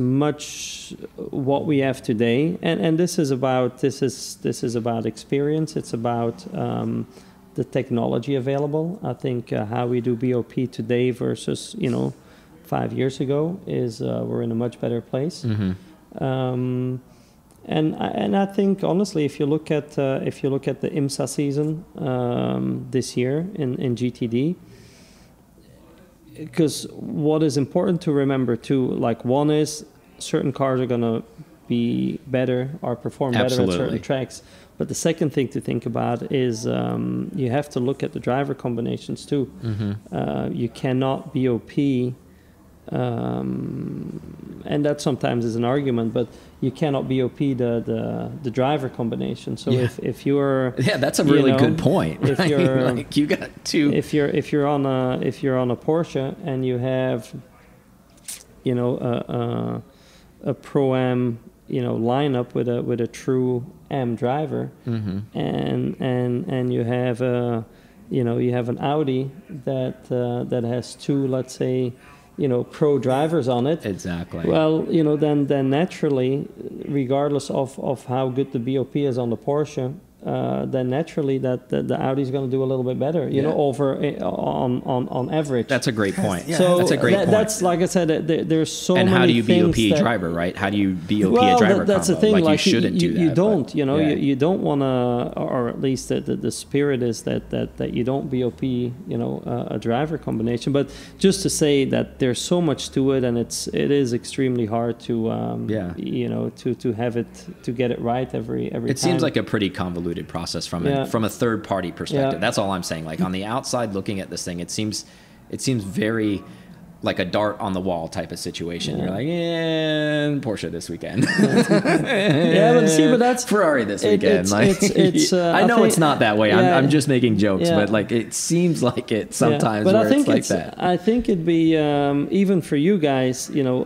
much what we have today, and this is about experience. It's about the technology available. I think how we do BOP today versus, you know, 5 years ago is we're in a much better place, and I think honestly, if you look at the IMSA season this year in GTD, because what is important to remember too, like one is certain cars are gonna be better or perform better at certain tracks, but the second thing to think about is you have to look at the driver combinations too. You cannot BOP. And that sometimes is an argument, but you cannot BOP the driver combination. So if you're that's a really good point. If you're like you got two. If you're on a Porsche and you have, you know, a Pro-Am, you know, lineup with a true M driver, and you have an Audi that has two, let's say, you know, pro drivers on it. Exactly. Well, you know, then naturally, regardless of how good the BOP is on the Porsche, then naturally that the Audi's going to do a little bit better, you know, over on average. That's a great point. Yeah. So that's a great point. That's, like I said, there's so many things. And how do you BOP a driver, right? How do you BOP a driver combo? That's the thing. Like you shouldn't do that. You don't, but, you know, you don't want to, or at least the spirit is that you don't BOP, you know, a driver combination. But just to say that there's so much to it, and it is extremely hard to, you know, to have it, to get it right every time. It seems like a pretty convoluted process from a third party perspective. That's all I'm saying. Like on the outside looking at this thing, it seems very like a dart on the wall type of situation. You're like, Porsche this weekend. But that's Ferrari this weekend. I know it's not that way. I'm just making jokes, but like it seems like it sometimes. But I think I think it'd be even for you guys, you know,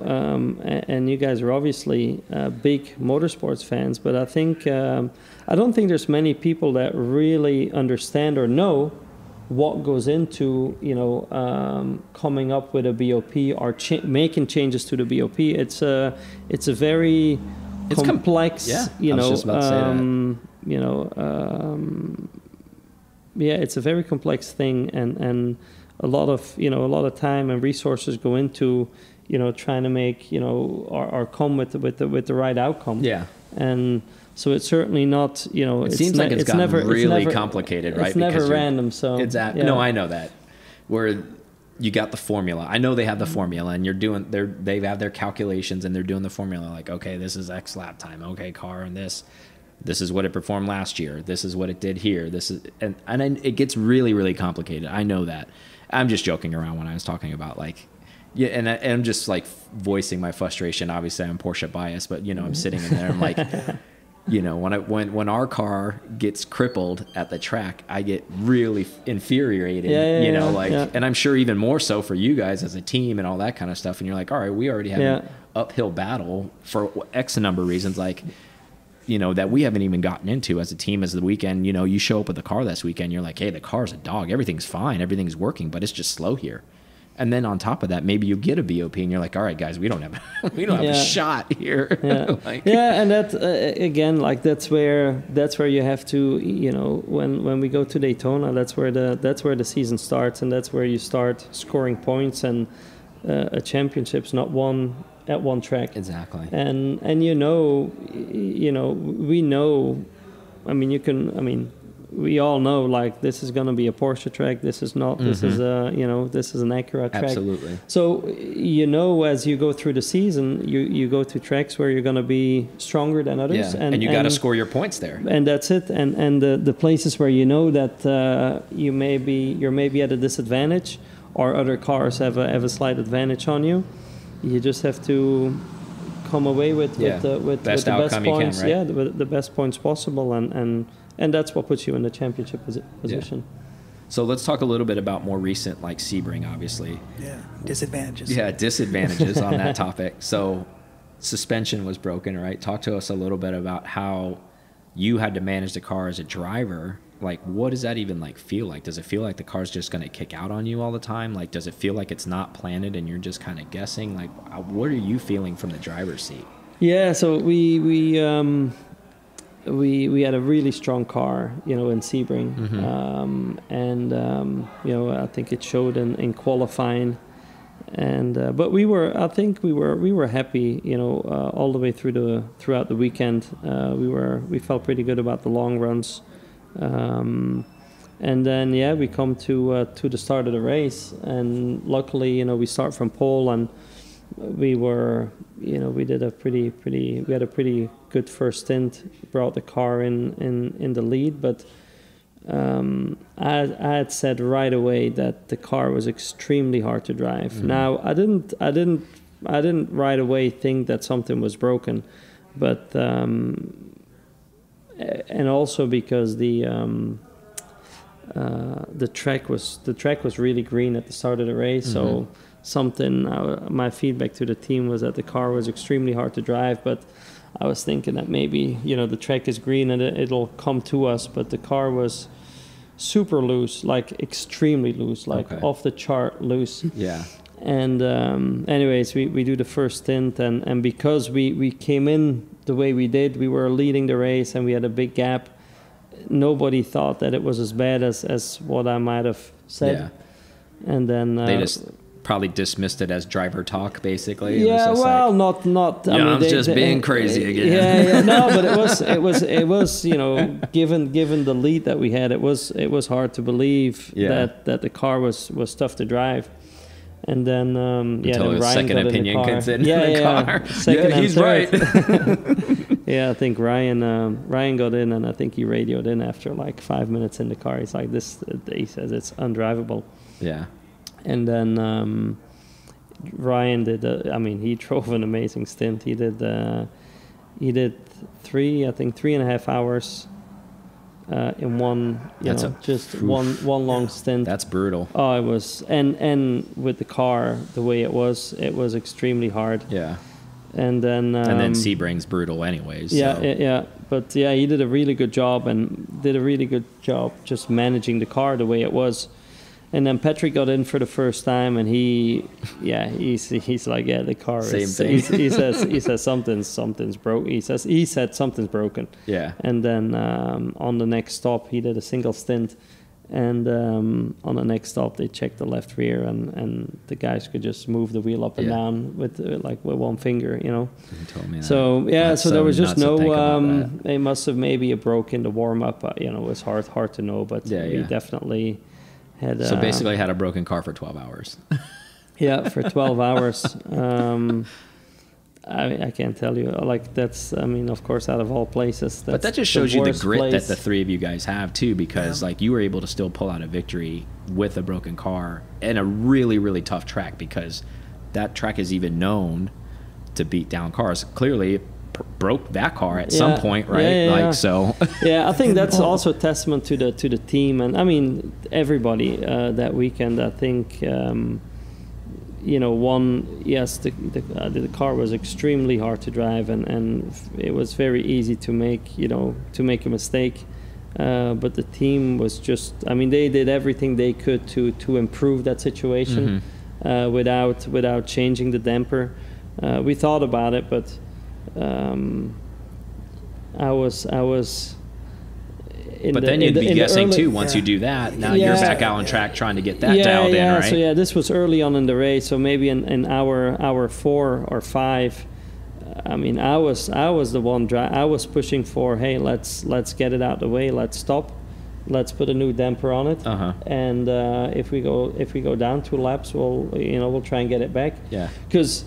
and you guys are obviously big motorsports fans, but I think I don't think there's many people that really understand or know what goes into, you know, coming up with a BOP or making changes to the BOP. It's complex, you know, it's a very complex thing, and a lot of, a lot of time and resources go into, trying to make, our come with the right outcome. Yeah. And so it's certainly not, it seems like it's gotten really complicated, right? It's never random. So exactly. No, I know that. Where you got the formula. I know they have the formula, and you're doing they have their calculations, and they're doing the formula. Like, okay, this is X lap time. Okay, car and this is what it performed last year. This is what it did here. This is and it gets really, really complicated. I know that. I'm just joking around when I was talking about like. Yeah, and I'm just like voicing my frustration. Obviously, I'm Porsche biased, but I'm sitting in there. I'm like, when our car gets crippled at the track, I get really infuriated. And I'm sure even more so for you guys as a team and all that kind of stuff. And you're like, all right, we already have an uphill battle for X number of reasons, like that we haven't even gotten into as a team. As the weekend, you show up with the car this weekend, you're like, hey, the car's a dog. Everything's fine. Everything's working, but it's just slow here. And then on top of that, maybe you get a BOP and you're like, all right, guys, we don't have a shot here. Yeah. And that, again, like that's where you have to, when we go to Daytona, that's where the season starts, and that's where you start scoring points, and a championship's not won at one track. Exactly. And we know, we all know, like, this is going to be a Porsche track. This is not. Mm-hmm. This is this is an Acura track. Absolutely. So as you go through the season, you go to tracks where you're going to be stronger than others, and you got to score your points there. And that's it. And the places where that you're maybe at a disadvantage, or other cars have a slight advantage on you, you just have to come away with the best points. Can, right? Yeah, the best points possible, and that's what puts you in the championship position. Yeah. So let's talk a little bit about more recent, like Sebring, obviously. Yeah, disadvantages. Yeah, disadvantages on that topic. So suspension was broken, right? Talk to us a little bit about how you had to manage the car as a driver. Like, what does that even like feel like? Does it feel like the car's just going to kick out on you all the time? Like, does it feel like it's not planted and you're just kind of guessing? Like, what are you feeling from the driver's seat? Yeah, so we had a really strong car, in Sebring. Mm-hmm. I think it showed in qualifying, and but we were happy, all the way throughout the weekend. We felt pretty good about the long runs, and then we come to the start of the race, and luckily we start from pole, and we were we had a pretty good first stint, brought the car in the lead, but I had said right away that the car was extremely hard to drive. Mm-hmm. Now I didn't right away think that something was broken, but and also because the track was really green at the start of the race. Mm-hmm. So my feedback to the team was that the car was extremely hard to drive, but I was thinking that maybe the track is green and it'll come to us, but the car was super loose, like extremely loose, like off the chart loose. Yeah. And anyways, we do the first stint, and because we came in the way we did, we were leading the race and we had a big gap. Nobody thought that it was as bad as what I might have said. Yeah. And then they just probably dismissed it as driver talk, basically. Yeah, well, like, not. I mean, I'm just being crazy again. Yeah, no, but it was. Given the lead that we had, it was hard to believe that the car was tough to drive. And then, then Ryan got in the car. Yeah. Second and third. He's right. Yeah, I think Ryan got in, and I think he radioed in after like 5 minutes in the car. He's like, he says it's undrivable. Yeah. And then Ryan he drove an amazing stint. He did three and a half hours in one, one long stint. That's brutal. Oh, it was, and with the car the way it was extremely hard. Yeah. And then Sebring's brutal anyways. Yeah, so. Yeah. But yeah, he did a really good job just managing the car the way it was. And then Patrick got in for the first time, and he's like, the car is same thing. He says something's broken. He said something's broken. Yeah. And then on the next stop, he did a single stint, And on the next stop, they checked the left rear, and the guys could just move the wheel up and down with one finger, you know. You told me that. So so there was just no. They must have maybe a broke in the warm up. You know, it was hard to know, but we definitely had. So basically, had a broken car for 12 hours. Yeah, for 12 hours. I can't tell you. Like, that's, I mean, of course, out of all places. But that just shows you the grit that the three of you guys have, too, because, like, you were able to still pull out a victory with a broken car and a really, really tough track, because that track is even known to beat down cars. Clearly, it broke that car at some point, right? So. Yeah, I think that's also a testament to the team. And, I mean, everybody that weekend, I think... you know, one, yes, the car was extremely hard to drive, and it was very easy to make, you know, to make a mistake. But the team was just, I mean, they did everything they could to improve that situation without changing the damper. We thought about it, but I was. But then you'd be guessing early, too. Once you do that, now you're back out on track trying to get that dialed in, right? So this was early on in the race, so maybe in hour 4 or 5. I mean, I was the one. I was pushing for, hey, let's get it out of the way. Let's stop. Let's put a new damper on it. And if we go down 2 laps, we'll try and get it back. Yeah. Because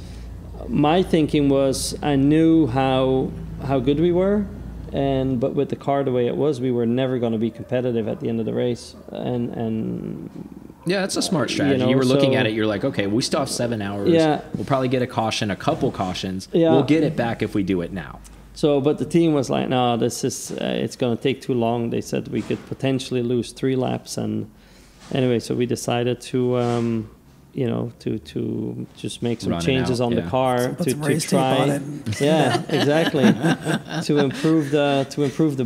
my thinking was, I knew how good we were. But with the car the way it was, we were never going to be competitive at the end of the race. And yeah, that's a smart strategy. You know, you were looking at it. You're like, okay, we still have 7 hours. Yeah. We'll probably get a caution, a couple cautions. Yeah. We'll get it back if we do it now. So, but the team was like, no, this is it's going to take too long. They said we could potentially lose 3 laps. And anyway, so we decided to. To just make some changes on the car to try, exactly, to improve the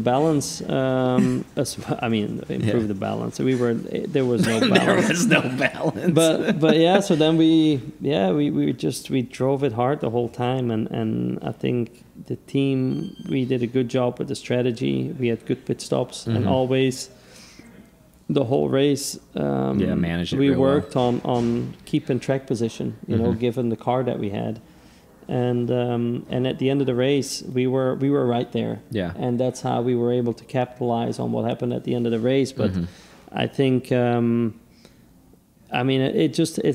balance. The balance. We were there was no balance. There was no balance. But yeah, so then we drove it hard the whole time, and I think the team, we did a good job with the strategy. We had good pit stops and always. The whole race, managed it we worked well. on keeping track position, you know, given the car that we had, and at the end of the race, we were right there, and that's how we were able to capitalize on what happened at the end of the race. But I think, it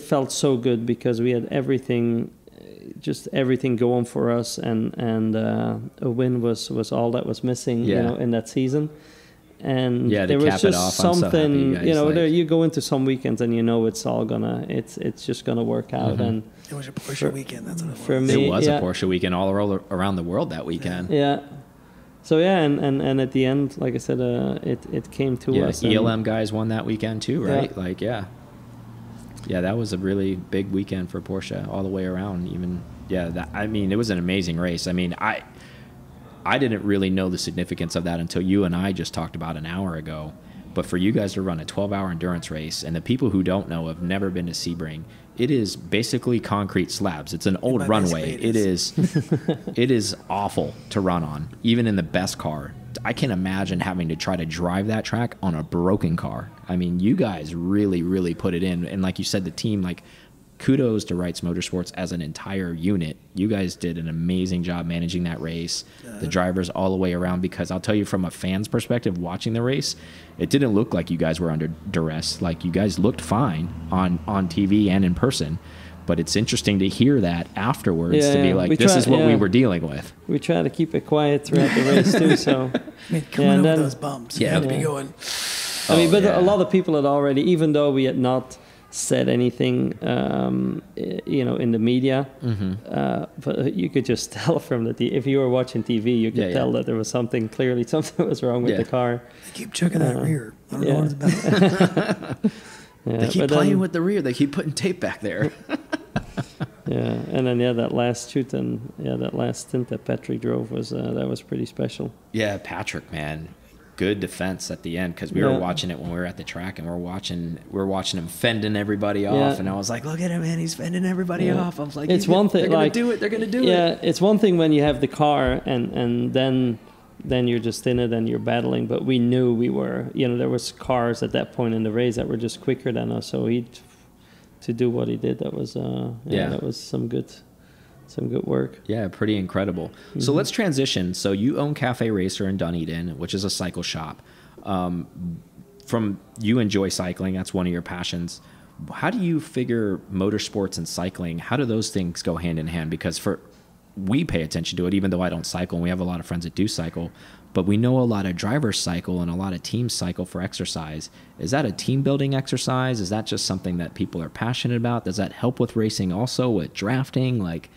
felt so good because we had everything going for us, and a win was all that was missing, you know, in that season. And there was just something, you know, there you go into some weekends and you know it's just gonna work out. And it was a Porsche weekend. That's what it was. For me, it was a Porsche weekend all around the world that weekend. Yeah. So and at the end, like I said, it came to us. ELM guys won that weekend too, right? Yeah. That was a really big weekend for Porsche all the way around. It was an amazing race. I mean, I didn't really know the significance of that until you and I just talked about an hour ago. But for you guys to run a 12-hour endurance race, and the people who don't know have never been to Sebring, it is basically concrete slabs. It's an old runway. It is awful to run on, even in the best car. I can't imagine having to try to drive that track on a broken car. I mean, you guys really, really put it in. And like you said, the team, like, kudos to Wright Motorsports as an entire unit. You guys did an amazing job managing that race, the drivers all the way around, because I'll tell you from a fan's perspective watching the race, it didn't look like you guys were under duress. Like, you guys looked fine on TV and in person, but it's interesting to hear that afterwards to be like, this is what we were dealing with. We try to keep it quiet throughout the race too, so. I mean, coming over those bumps, you had to be going. A lot of people had already, even though we had not said anything in the media, but you could just tell from the if you were watching TV, you could tell that there was something was wrong with the car. They keep checking that rear. I don't know what it's about. They keep playing with the rear. They keep putting tape back there. And then that last shoot and that last stint that Patrick drove was that was pretty special. Yeah, Patrick, man. Good defense at the end, because we were watching it when we were at the track, and we're watching him fending everybody off, and I was like, look at him, man, he's fending everybody off. I was like, it's one thing, they're gonna do it. It's one thing when you have the car, and then then you're just in it and you're battling. But we knew we were, you know, there was cars at that point in the race that were just quicker than us. So he, to do what he did, that was, yeah, that was some good work. Yeah, pretty incredible. Mm-hmm. So let's transition. So you own Cafe Racer in Dunedin, which is a cycle shop. From you enjoy cycling, that's one of your passions. How do you figure motorsports and cycling? How do those things go hand in hand? Because we pay attention to it, even though I don't cycle, and we have a lot of friends that do cycle, but we know a lot of drivers cycle and a lot of teams cycle for exercise. Is that a team building exercise? Is that just something that people are passionate about? Does that help with racing also, with drafting? Like,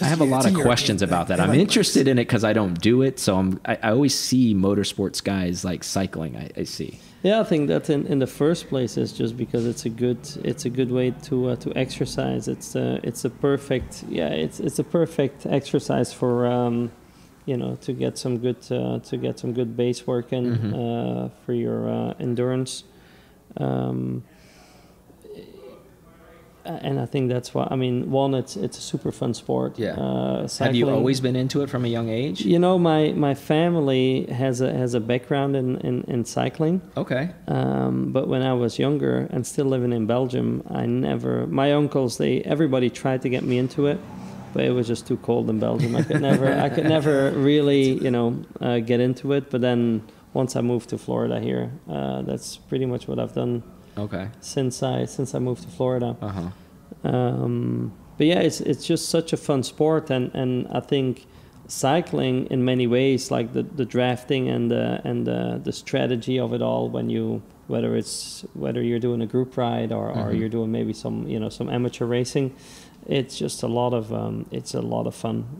I have a lot of questions about that. I'm interested in it because I don't do it. So I always see motorsports guys like cycling, I see. Yeah, I think that in the first place is just because it's a good way to exercise. It's a perfect exercise for you know, to get some good base work in, mm-hmm, for your endurance. And I think that's why, I mean, one, it's a super fun sport. Yeah. Have you always been into it from a young age? You know, my family has a background in cycling. Okay. But when I was younger and still living in Belgium, my uncles, everybody tried to get me into it, but it was just too cold in Belgium. I could never really, you know, get into it. But then once I moved to Florida here, that's pretty much what I've done. Okay. Since I moved to Florida. Uh-huh. But yeah, it's just such a fun sport, and I think cycling in many ways, like the drafting and the strategy of it all, whether you're doing a group ride or you're doing maybe some amateur racing, it's just a lot of fun.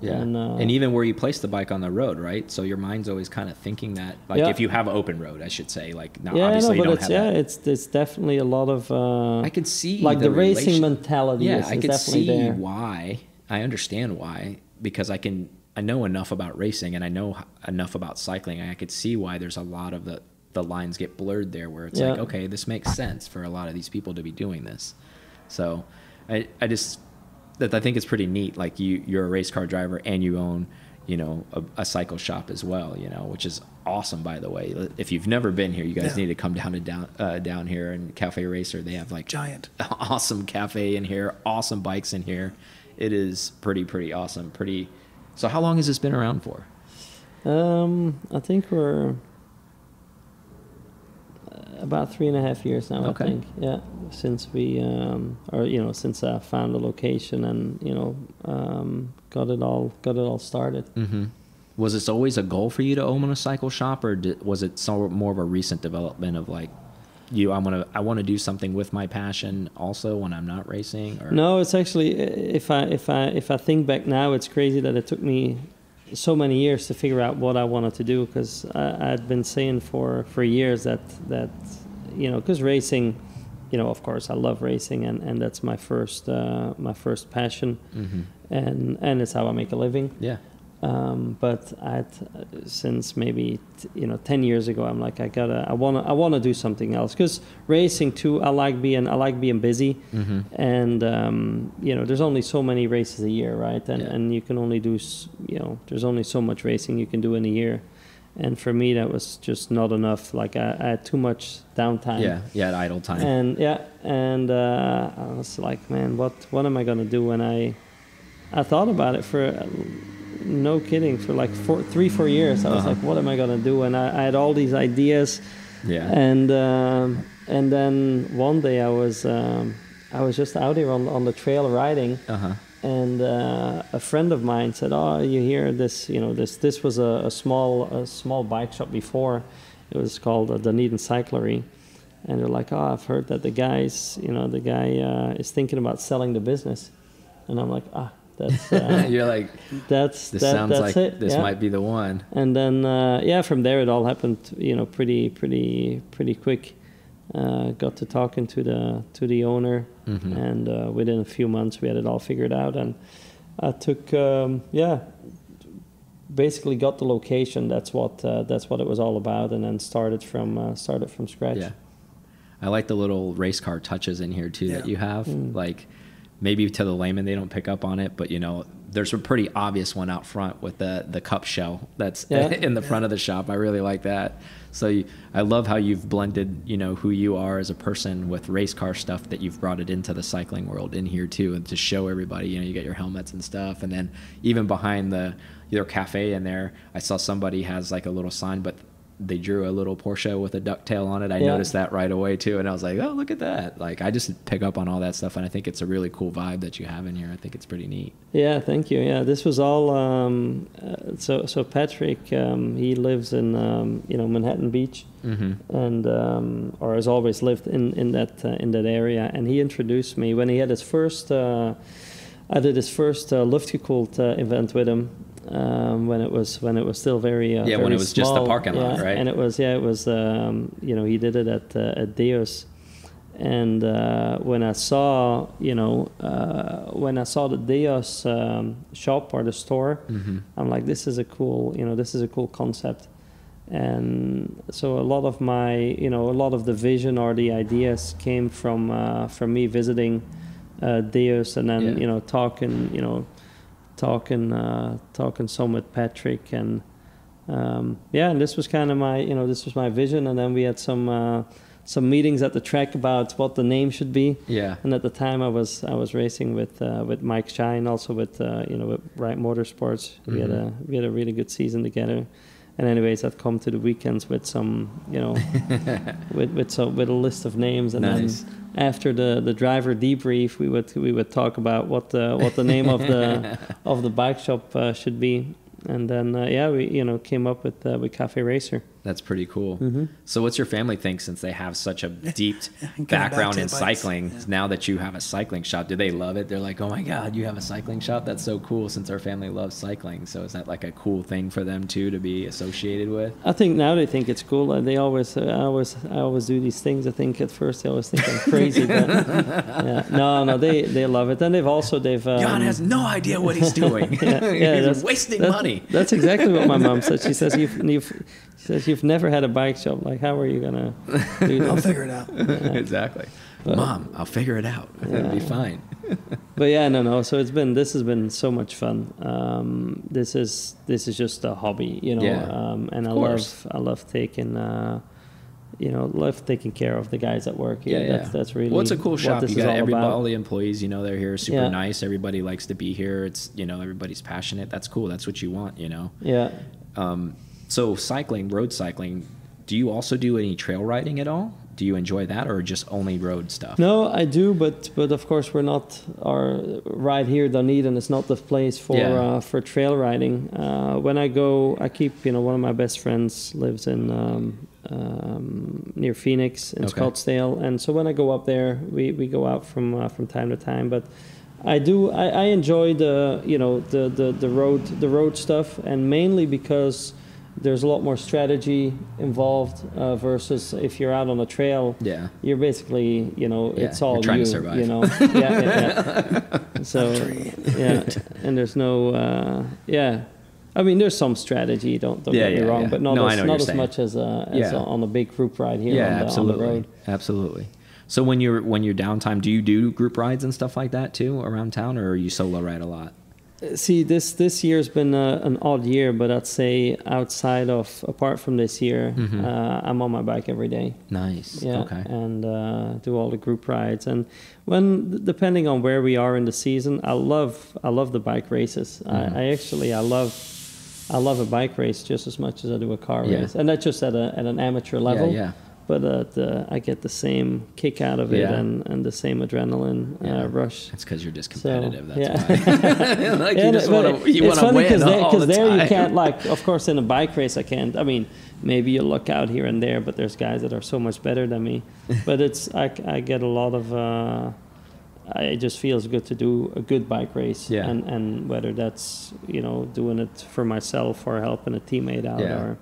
Yeah. And even where you place the bike on the road, right? So your mind's always kind of thinking that, like, yeah, if you have an open road, I should say, like, now, yeah, obviously no, but you don't have that. Yeah, it's definitely a lot of, I can see like the racing mentality. Yeah, I can see there. Why. I understand why, because I know enough about racing and I know enough about cycling. And I could see why there's a lot of the lines get blurred there, where it's, yeah, like, okay, this makes sense for a lot of these people to be doing this. So I think it's pretty neat. Like, you're a race car driver and you own, you know, a cycle shop as well, you know, which is awesome, by the way. If you've never been here, you guys, yeah, need to come down here. And Cafe Racer, they have like giant awesome cafe in here, awesome bikes in here. It is pretty awesome. So how long has this been around for? I think we're about 3.5 years now. Okay. I think, yeah, since we since I found the location and, you know, got it all started. Mm-hmm. Was this always a goal for you to own a cycle shop, or was it more of a recent development of like, I want to do something with my passion also when I'm not racing? Or? No, it's actually, if I think back now, it's crazy that it took me so many years to figure out what I wanted to do, because I'd been saying for years that you know, because racing, you know, of course I love racing, and that's my first passion, mm-hmm, and it's how I make a living. Yeah. But since maybe 10 years ago, I'm like, I wanna do something else, because racing too, I like being busy, mm-hmm, and you know, there's only so many races a year, right? And, yeah, and you can only do, you know, there's only so much racing you can do in a year, and for me that was just not enough. Like, I had too much downtime. Yeah, idle time. And yeah, and I was like, man, what am I gonna do? And I thought about it for. No kidding, for like 3-4 years I was, uh-huh, like, what am I gonna do? And I had all these ideas, yeah, and then one day I was just out here on the trail riding, uh-huh, and a friend of mine said, oh, you hear this, you know, this was a small bike shop before. It was called Dunedin Cyclery, and they're like, oh, I've heard that the guy is thinking about selling the business. And I'm like, ah, that's, you're like, this sounds like it. This, yeah, might be the one. And then from there it all happened, you know, pretty quick. Got to talking to the owner, mm-hmm, and within a few months we had it all figured out. And I took basically got the location. That's what it was all about, and then started from scratch. Yeah, I like the little race car touches in here too, yeah, that you have, mm, like. Maybe to the layman, they don't pick up on it, but, you know, There's a pretty obvious one out front with the cup shell that's in the front of the shop. I really like that. So I love how you've blended, you know, who you are as a person with race car stuff that you've brought it into the cycling world in here too, and to show everybody, you know, you get your helmets and stuff. And then even behind their cafe in there, I saw somebody has like a little sign, but they drew a little Porsche with a ducktail on it. I noticed that right away too. And I was like, oh, look at that. Like, I just pick up on all that stuff. And I think it's a really cool vibe that you have in here. I think it's pretty neat. Yeah. Thank you. Yeah. This was all, so Patrick, he lives in, you know, Manhattan Beach, and, or has always lived in that area. And he introduced me when he had his first, I did his first Luftgekoeld event with him. When it was still very very when it was small, just the parking lot, right? And it was you know, he did it at Deus, and when I saw the Deus shop or the store, I'm like, this is a cool concept. And so a lot of my, you know, a lot of the vision or the ideas came from me visiting Deus, and then you know, talking some with Patrick, and and this was kind of my, you know, this was my vision. And then we had some meetings at the track about what the name should be. Yeah. And at the time I was racing with Mike Shine, also with you know, with Wright Motorsports. We had a really good season together. And anyways, I'd come to the weekends with some, you know, with a list of names, and then after the driver debrief, we would talk about what the name of the bike shop should be, and then we, you know, came up with Cafe Racer. That's pretty cool. So what's your family think, since they have such a deep background in cycling? Now that you have a cycling shop, do they love it? They're like, oh my God, you have a cycling shop? That's so cool, since our family loves cycling. So is that like a cool thing for them too, to be associated with? I think now they think it's cool. They always, I always do these things. I think at first they always think I'm crazy, but no, they love it. And they've Jan has no idea what he's doing. He's wasting money. That's exactly what my mom said. She says, you've never had a bike shop. Like, how are you gonna do this? I'll figure it out. Exactly. But, Mom, I'll figure it out. It'll be fine. But so this has been so much fun. This is just a hobby, you know. And I love taking care of the guys at work. That's really it's a cool shop. You got all the employees, you know, they're here, super nice. Everybody likes to be here. It's, you know, everybody's passionate. That's cool. That's what you want, you know. So cycling, road cycling, do you also do any trail riding at all? Do you enjoy that, or just only road stuff? No, I do, but of course we're not, right here, Dunedin is not the place for trail riding. When I go, I keep, you know, one of my best friends lives in near Phoenix in Scottsdale, and so when I go up there, we go out from time to time, but. I enjoy the road stuff, and mainly because there's a lot more strategy involved versus if you're out on a trail. Yeah. You're basically, you know, it's all you're trying to survive. You know. So and there's no I mean, there's some strategy. Don't get me wrong, but not as much as on a big group ride here on the road. Absolutely. So when you're downtime, do you do group rides and stuff like that too around town, or are you solo ride a lot? See, this year's been an odd year, but I'd say apart from this year, I'm on my bike every day. Nice. Yeah. Okay. And do all the group rides, and depending on where we are in the season, I love the bike races. I love a bike race just as much as I do a car race, and that's just at an amateur level. Yeah. But I get the same kick out of it and the same adrenaline rush. That's because you're just competitive. So, that's why. Like you just want to win all the time. You can't, like, of course, in a bike race, I can't. I mean, maybe you look out here and there, but there's guys that are so much better than me. But I get a lot of. It just feels good to do a good bike race, and whether that's, you know, doing it for myself or helping a teammate out or.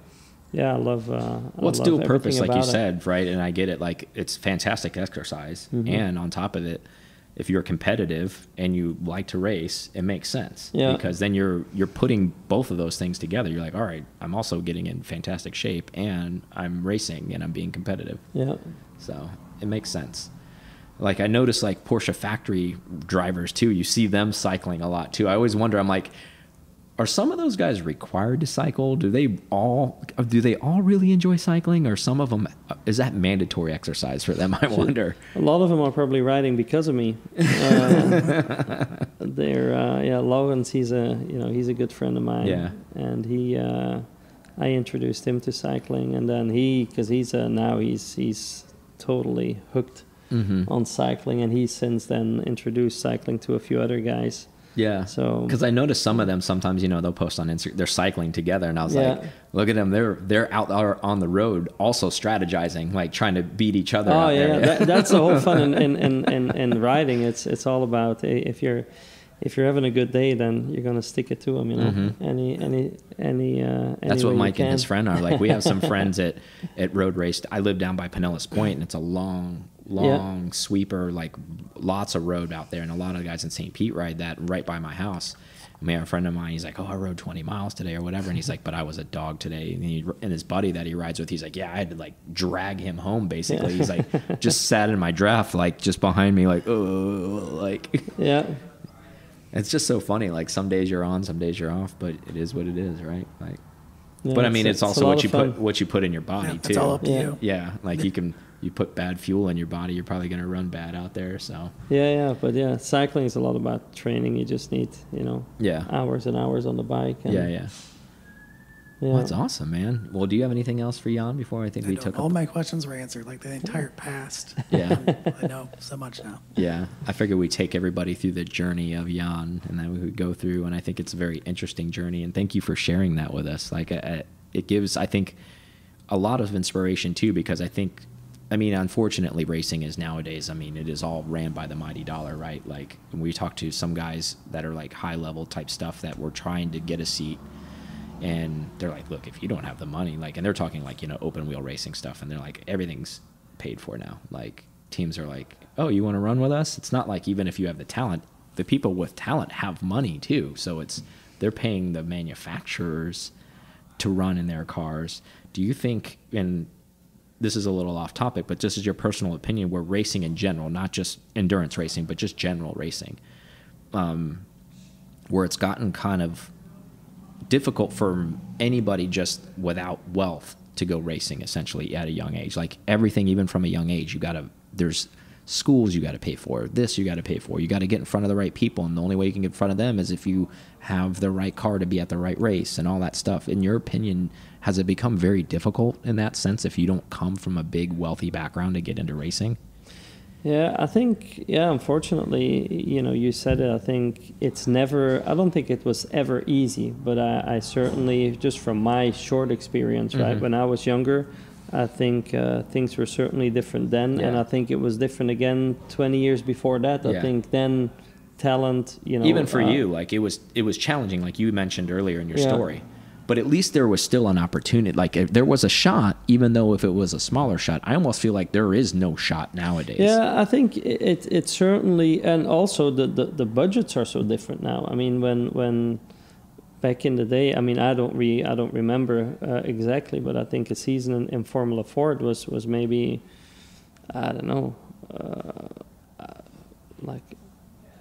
Yeah, I love. Well, it's dual purpose, like you said, right? And I get it. Like, it's fantastic exercise, and on top of it, if you're competitive and you like to race, it makes sense because then you're putting both of those things together. You're like, all right, I'm also getting in fantastic shape, and I'm racing, and I'm being competitive. Yeah. So it makes sense. Like I notice like Porsche factory drivers too, you see them cycling a lot too. I always wonder, I'm like, are some of those guys required to cycle? Do they all really enjoy cycling, or some of them, is that mandatory exercise for them? I wonder. A lot of them are probably riding because of me. Yeah, Lawrence, he's a good friend of mine. Yeah. And he, I introduced him to cycling, and then he, because he's now he's totally hooked on cycling, and he since then introduced cycling to a few other guys. Yeah, so because I noticed some of them sometimes, you know, they'll post on Instagram they're cycling together, and I was like, look at them, they're out on the road also strategizing, like trying to beat each other. Oh yeah, there. That's the whole fun in riding. It's all about if you're having a good day, then you're gonna stick it to them, you know. That's what Mike and his friend are like. We have some friends at road race. I live down by Pinellas Point, and it's a long sweeper, like lots of road out there, and a lot of guys in St. Pete ride that right by my house. I mean, a friend of mine, he's like, oh, I rode 20 miles today or whatever, and he's like, but I was a dog today. And his buddy that he rides with, he's like, yeah, I had to like drag him home basically. He's like, just sat in my draft, like just behind me, like, oh, like, yeah. It's just so funny, like some days you're on, some days you're off, but it is what it is, right? Like, yeah, but I mean, it's also what you put in your body too. It's all up to you. Yeah, like you put bad fuel in your body, you're probably going to run bad out there. So but cycling is a lot about training. You just need, you know, hours and hours on the bike. And well, that's awesome, man. Well, do you have anything else for Jan before all my questions were answered, like the entire past. Yeah, I know so much now. Yeah, I figured we take everybody through the journey of Jan, and then we would go through. And I think it's a very interesting journey. And thank you for sharing that with us. Like it gives, I think, a lot of inspiration too, because I think, I mean, unfortunately, racing is nowadays, I mean, it is all ran by the mighty dollar, right? Like, we talk to some guys that are like high-level type stuff that we're trying to get a seat, and they're like, look, if you don't have the money, like, and they're talking like, you know, open-wheel racing stuff, and they're like, everything's paid for now. Like, teams are like, oh, you want to run with us? It's not like even if you have the talent, the people with talent have money too. So it's, they're paying the manufacturers to run in their cars. Do you think, and this is a little off topic, but just as your personal opinion, where racing in general, not just endurance racing, but just general racing, where it's gotten kind of difficult for anybody just without wealth to go racing essentially at a young age. Like everything, even from a young age, there's schools you got to pay for, this you got to pay for, you got to get in front of the right people. And the only way you can get in front of them is if you have the right car to be at the right race and all that stuff. In your opinion, has it become very difficult in that sense if you don't come from a big wealthy background to get into racing? Yeah, I think, unfortunately, you know, you said it, I think it's never, I don't think it was ever easy, but I certainly, just from my short experience, right, when I was younger, I think things were certainly different then, and I think it was different again 20 years before that. I think then talent, you know. Even for you, like it was challenging, like you mentioned earlier in your story. But at least there was still an opportunity. Like if there was a shot, even though if it was a smaller shot, I almost feel like there is no shot nowadays. Yeah, I think it certainly, and also the budgets are so different now. I mean, when back in the day, I mean, I don't remember exactly, but I think a season in Formula Ford was maybe, I don't know, like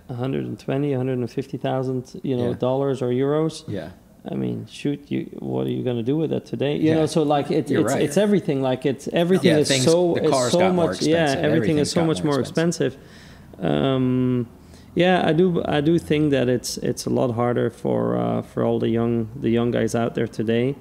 $120,000, $150,000, you know, dollars or euros. Yeah. I mean, shoot, what are you going to do with that today? You know, so like it's everything. Like everything is so much more expensive. Yeah, I do think that it's a lot harder for all the young guys out there today.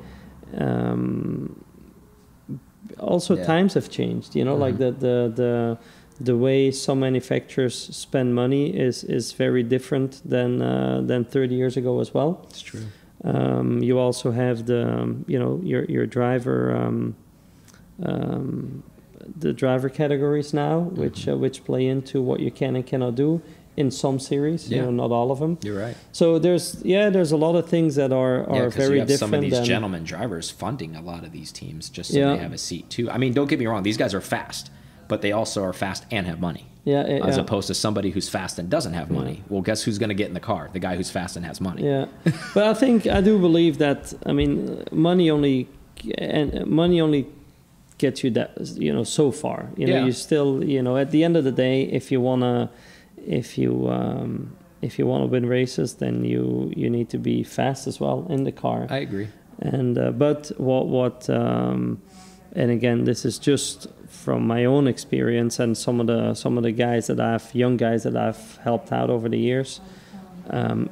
Also, times have changed. You know, like the way some manufacturers spend money is very different than 30 years ago as well. It's true. You also have your driver the driver categories now, which play into what you can and cannot do in some series. You know, not all of them. You're right. So there's a lot of things that are very different. Because some of these gentlemen drivers funding a lot of these teams just so they have a seat too. I mean, don't get me wrong; these guys are fast, but they also are fast and have money. As opposed to somebody who's fast and doesn't have money. Well, guess who's going to get in the car? The guy who's fast and has money. Yeah, but I think I do believe that. I mean, money only get you that, you know, so far. You know, you still, you know, at the end of the day, if you wanna win races, then you need to be fast as well in the car. I agree. And but and again, this is just from my own experience and some of the guys that young guys that I've helped out over the years.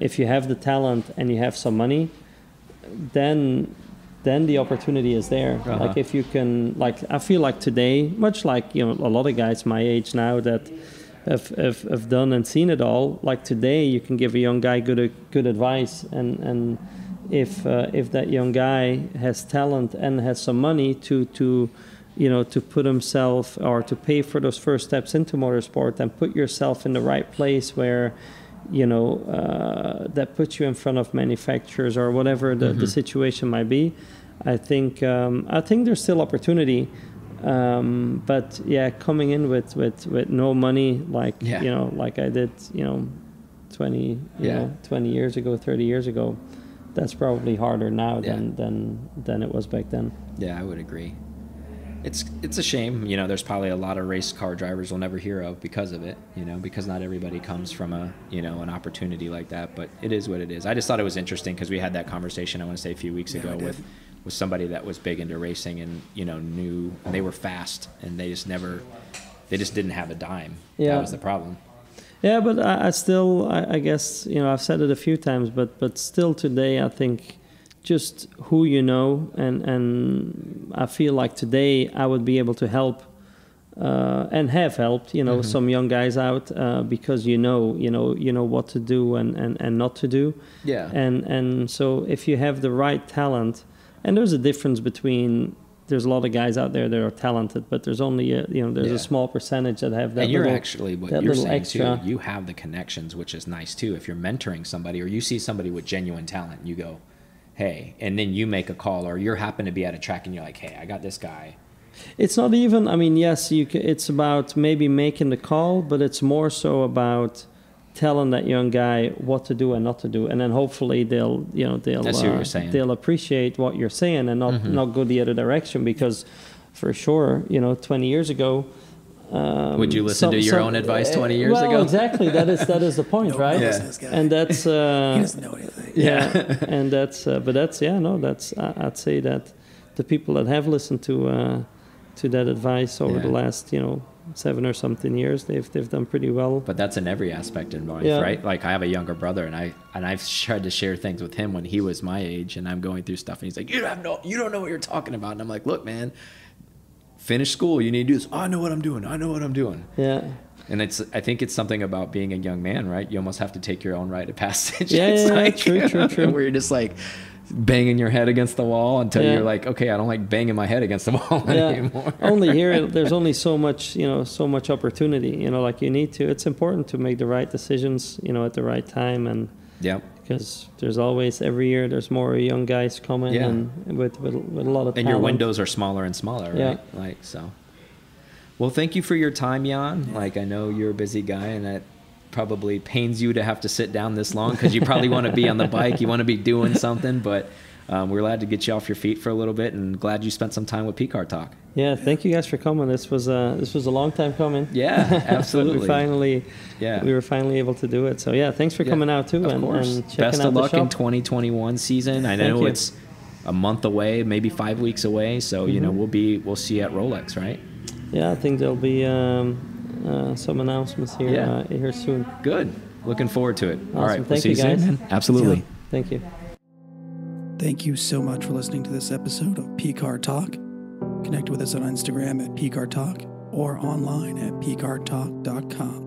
If you have the talent and you have some money, then the opportunity is there. Uh-huh. Like if you can, like I feel like today, much like, you know, a lot of guys my age now that have done and seen it all. Like today, you can give a young guy good advice, and if that young guy has talent and has some money to you know, to put himself or to pay for those first steps into motorsport and put yourself in the right place where, you know, that puts you in front of manufacturers or whatever the situation might be. I think there's still opportunity. But yeah, coming in with no money, like, you know, like I did, you know, 20 years ago, 30 years ago, that's probably harder now than it was back then. Yeah, I would agree. It's a shame, you know, there's probably a lot of race car drivers we'll never hear of because of it, you know, because not everybody comes from a, you know, an opportunity like that, but it is what it is. I just thought it was interesting because we had that conversation, I want to say a few weeks ago with somebody that was big into racing and, you know, knew, and they were fast and they just didn't have a dime. Yeah. That was the problem. Yeah, but I still, I guess, you know, I've said it a few times, but still today, I think, just who you know, and I feel like today I would be able to help and have helped, you know, some young guys out because you know what to do and not to do. Yeah. And so if you have the right talent, and there's a difference between, there's a lot of guys out there that are talented, but there's only a small percentage that have that. And you're extra. Too, you have the connections, which is nice too. If you're mentoring somebody or you see somebody with genuine talent, you go, hey, and then you make a call, or you happen to be at a track and you're like, hey, I got this guy. It's not even, I mean, yes, you can, it's about maybe making the call, but it's more so about telling that young guy what to do and not to do. And then hopefully they'll appreciate what you're saying and not go the other direction, because for sure, you know, 20 years ago, would you listen to your own advice 20 years ago? Exactly. That is the point, right? Yeah. And that's he doesn't know anything. Yeah. And that's I'd say that the people that have listened to that advice over the last, you know, 7 or something years, they've done pretty well. But that's in every aspect in life, right? Like I have a younger brother, and I've tried to share things with him when he was my age, and I'm going through stuff, and he's like, you don't know what you're talking about, and I'm like, look, man. Finish school, you need to do this. Oh, I know what I'm doing. Yeah. And I think it's something about being a young man, right? You almost have to take your own rite of passage. Yeah, it's true. Where you're just like banging your head against the wall until you're like, okay, I don't like banging my head against the wall anymore. Only here, there's only so much opportunity, you know, like you need to, it's important to make the right decisions, you know, at the right time. And because there's always, every year there's more young guys coming and with a lot of talent. And your windows are smaller and smaller, right? Yeah. Like, so. Well, thank you for your time, Jan. Like, I know you're a busy guy, and that probably pains you to have to sit down this long because you probably want to be on the bike, you want to be doing something, but we're glad to get you off your feet for a little bit, and glad you spent some time with PCar Talk. Yeah, thank you guys for coming. This was a long time coming. Yeah, absolutely. we were finally able to do it. So yeah, thanks for coming out too. Of course. And best of luck in 2021 season. I know it's a month away, maybe 5 weeks away. So you know we'll see you at Rolex, right? Yeah, I think there'll be some announcements here here soon. Good. Looking forward to it. Awesome. All right. Thank you guys. Absolutely. Thank you. Thank you so much for listening to this episode of PCar Talk. Connect with us on Instagram at PCar Talk or online at pcartalk.com.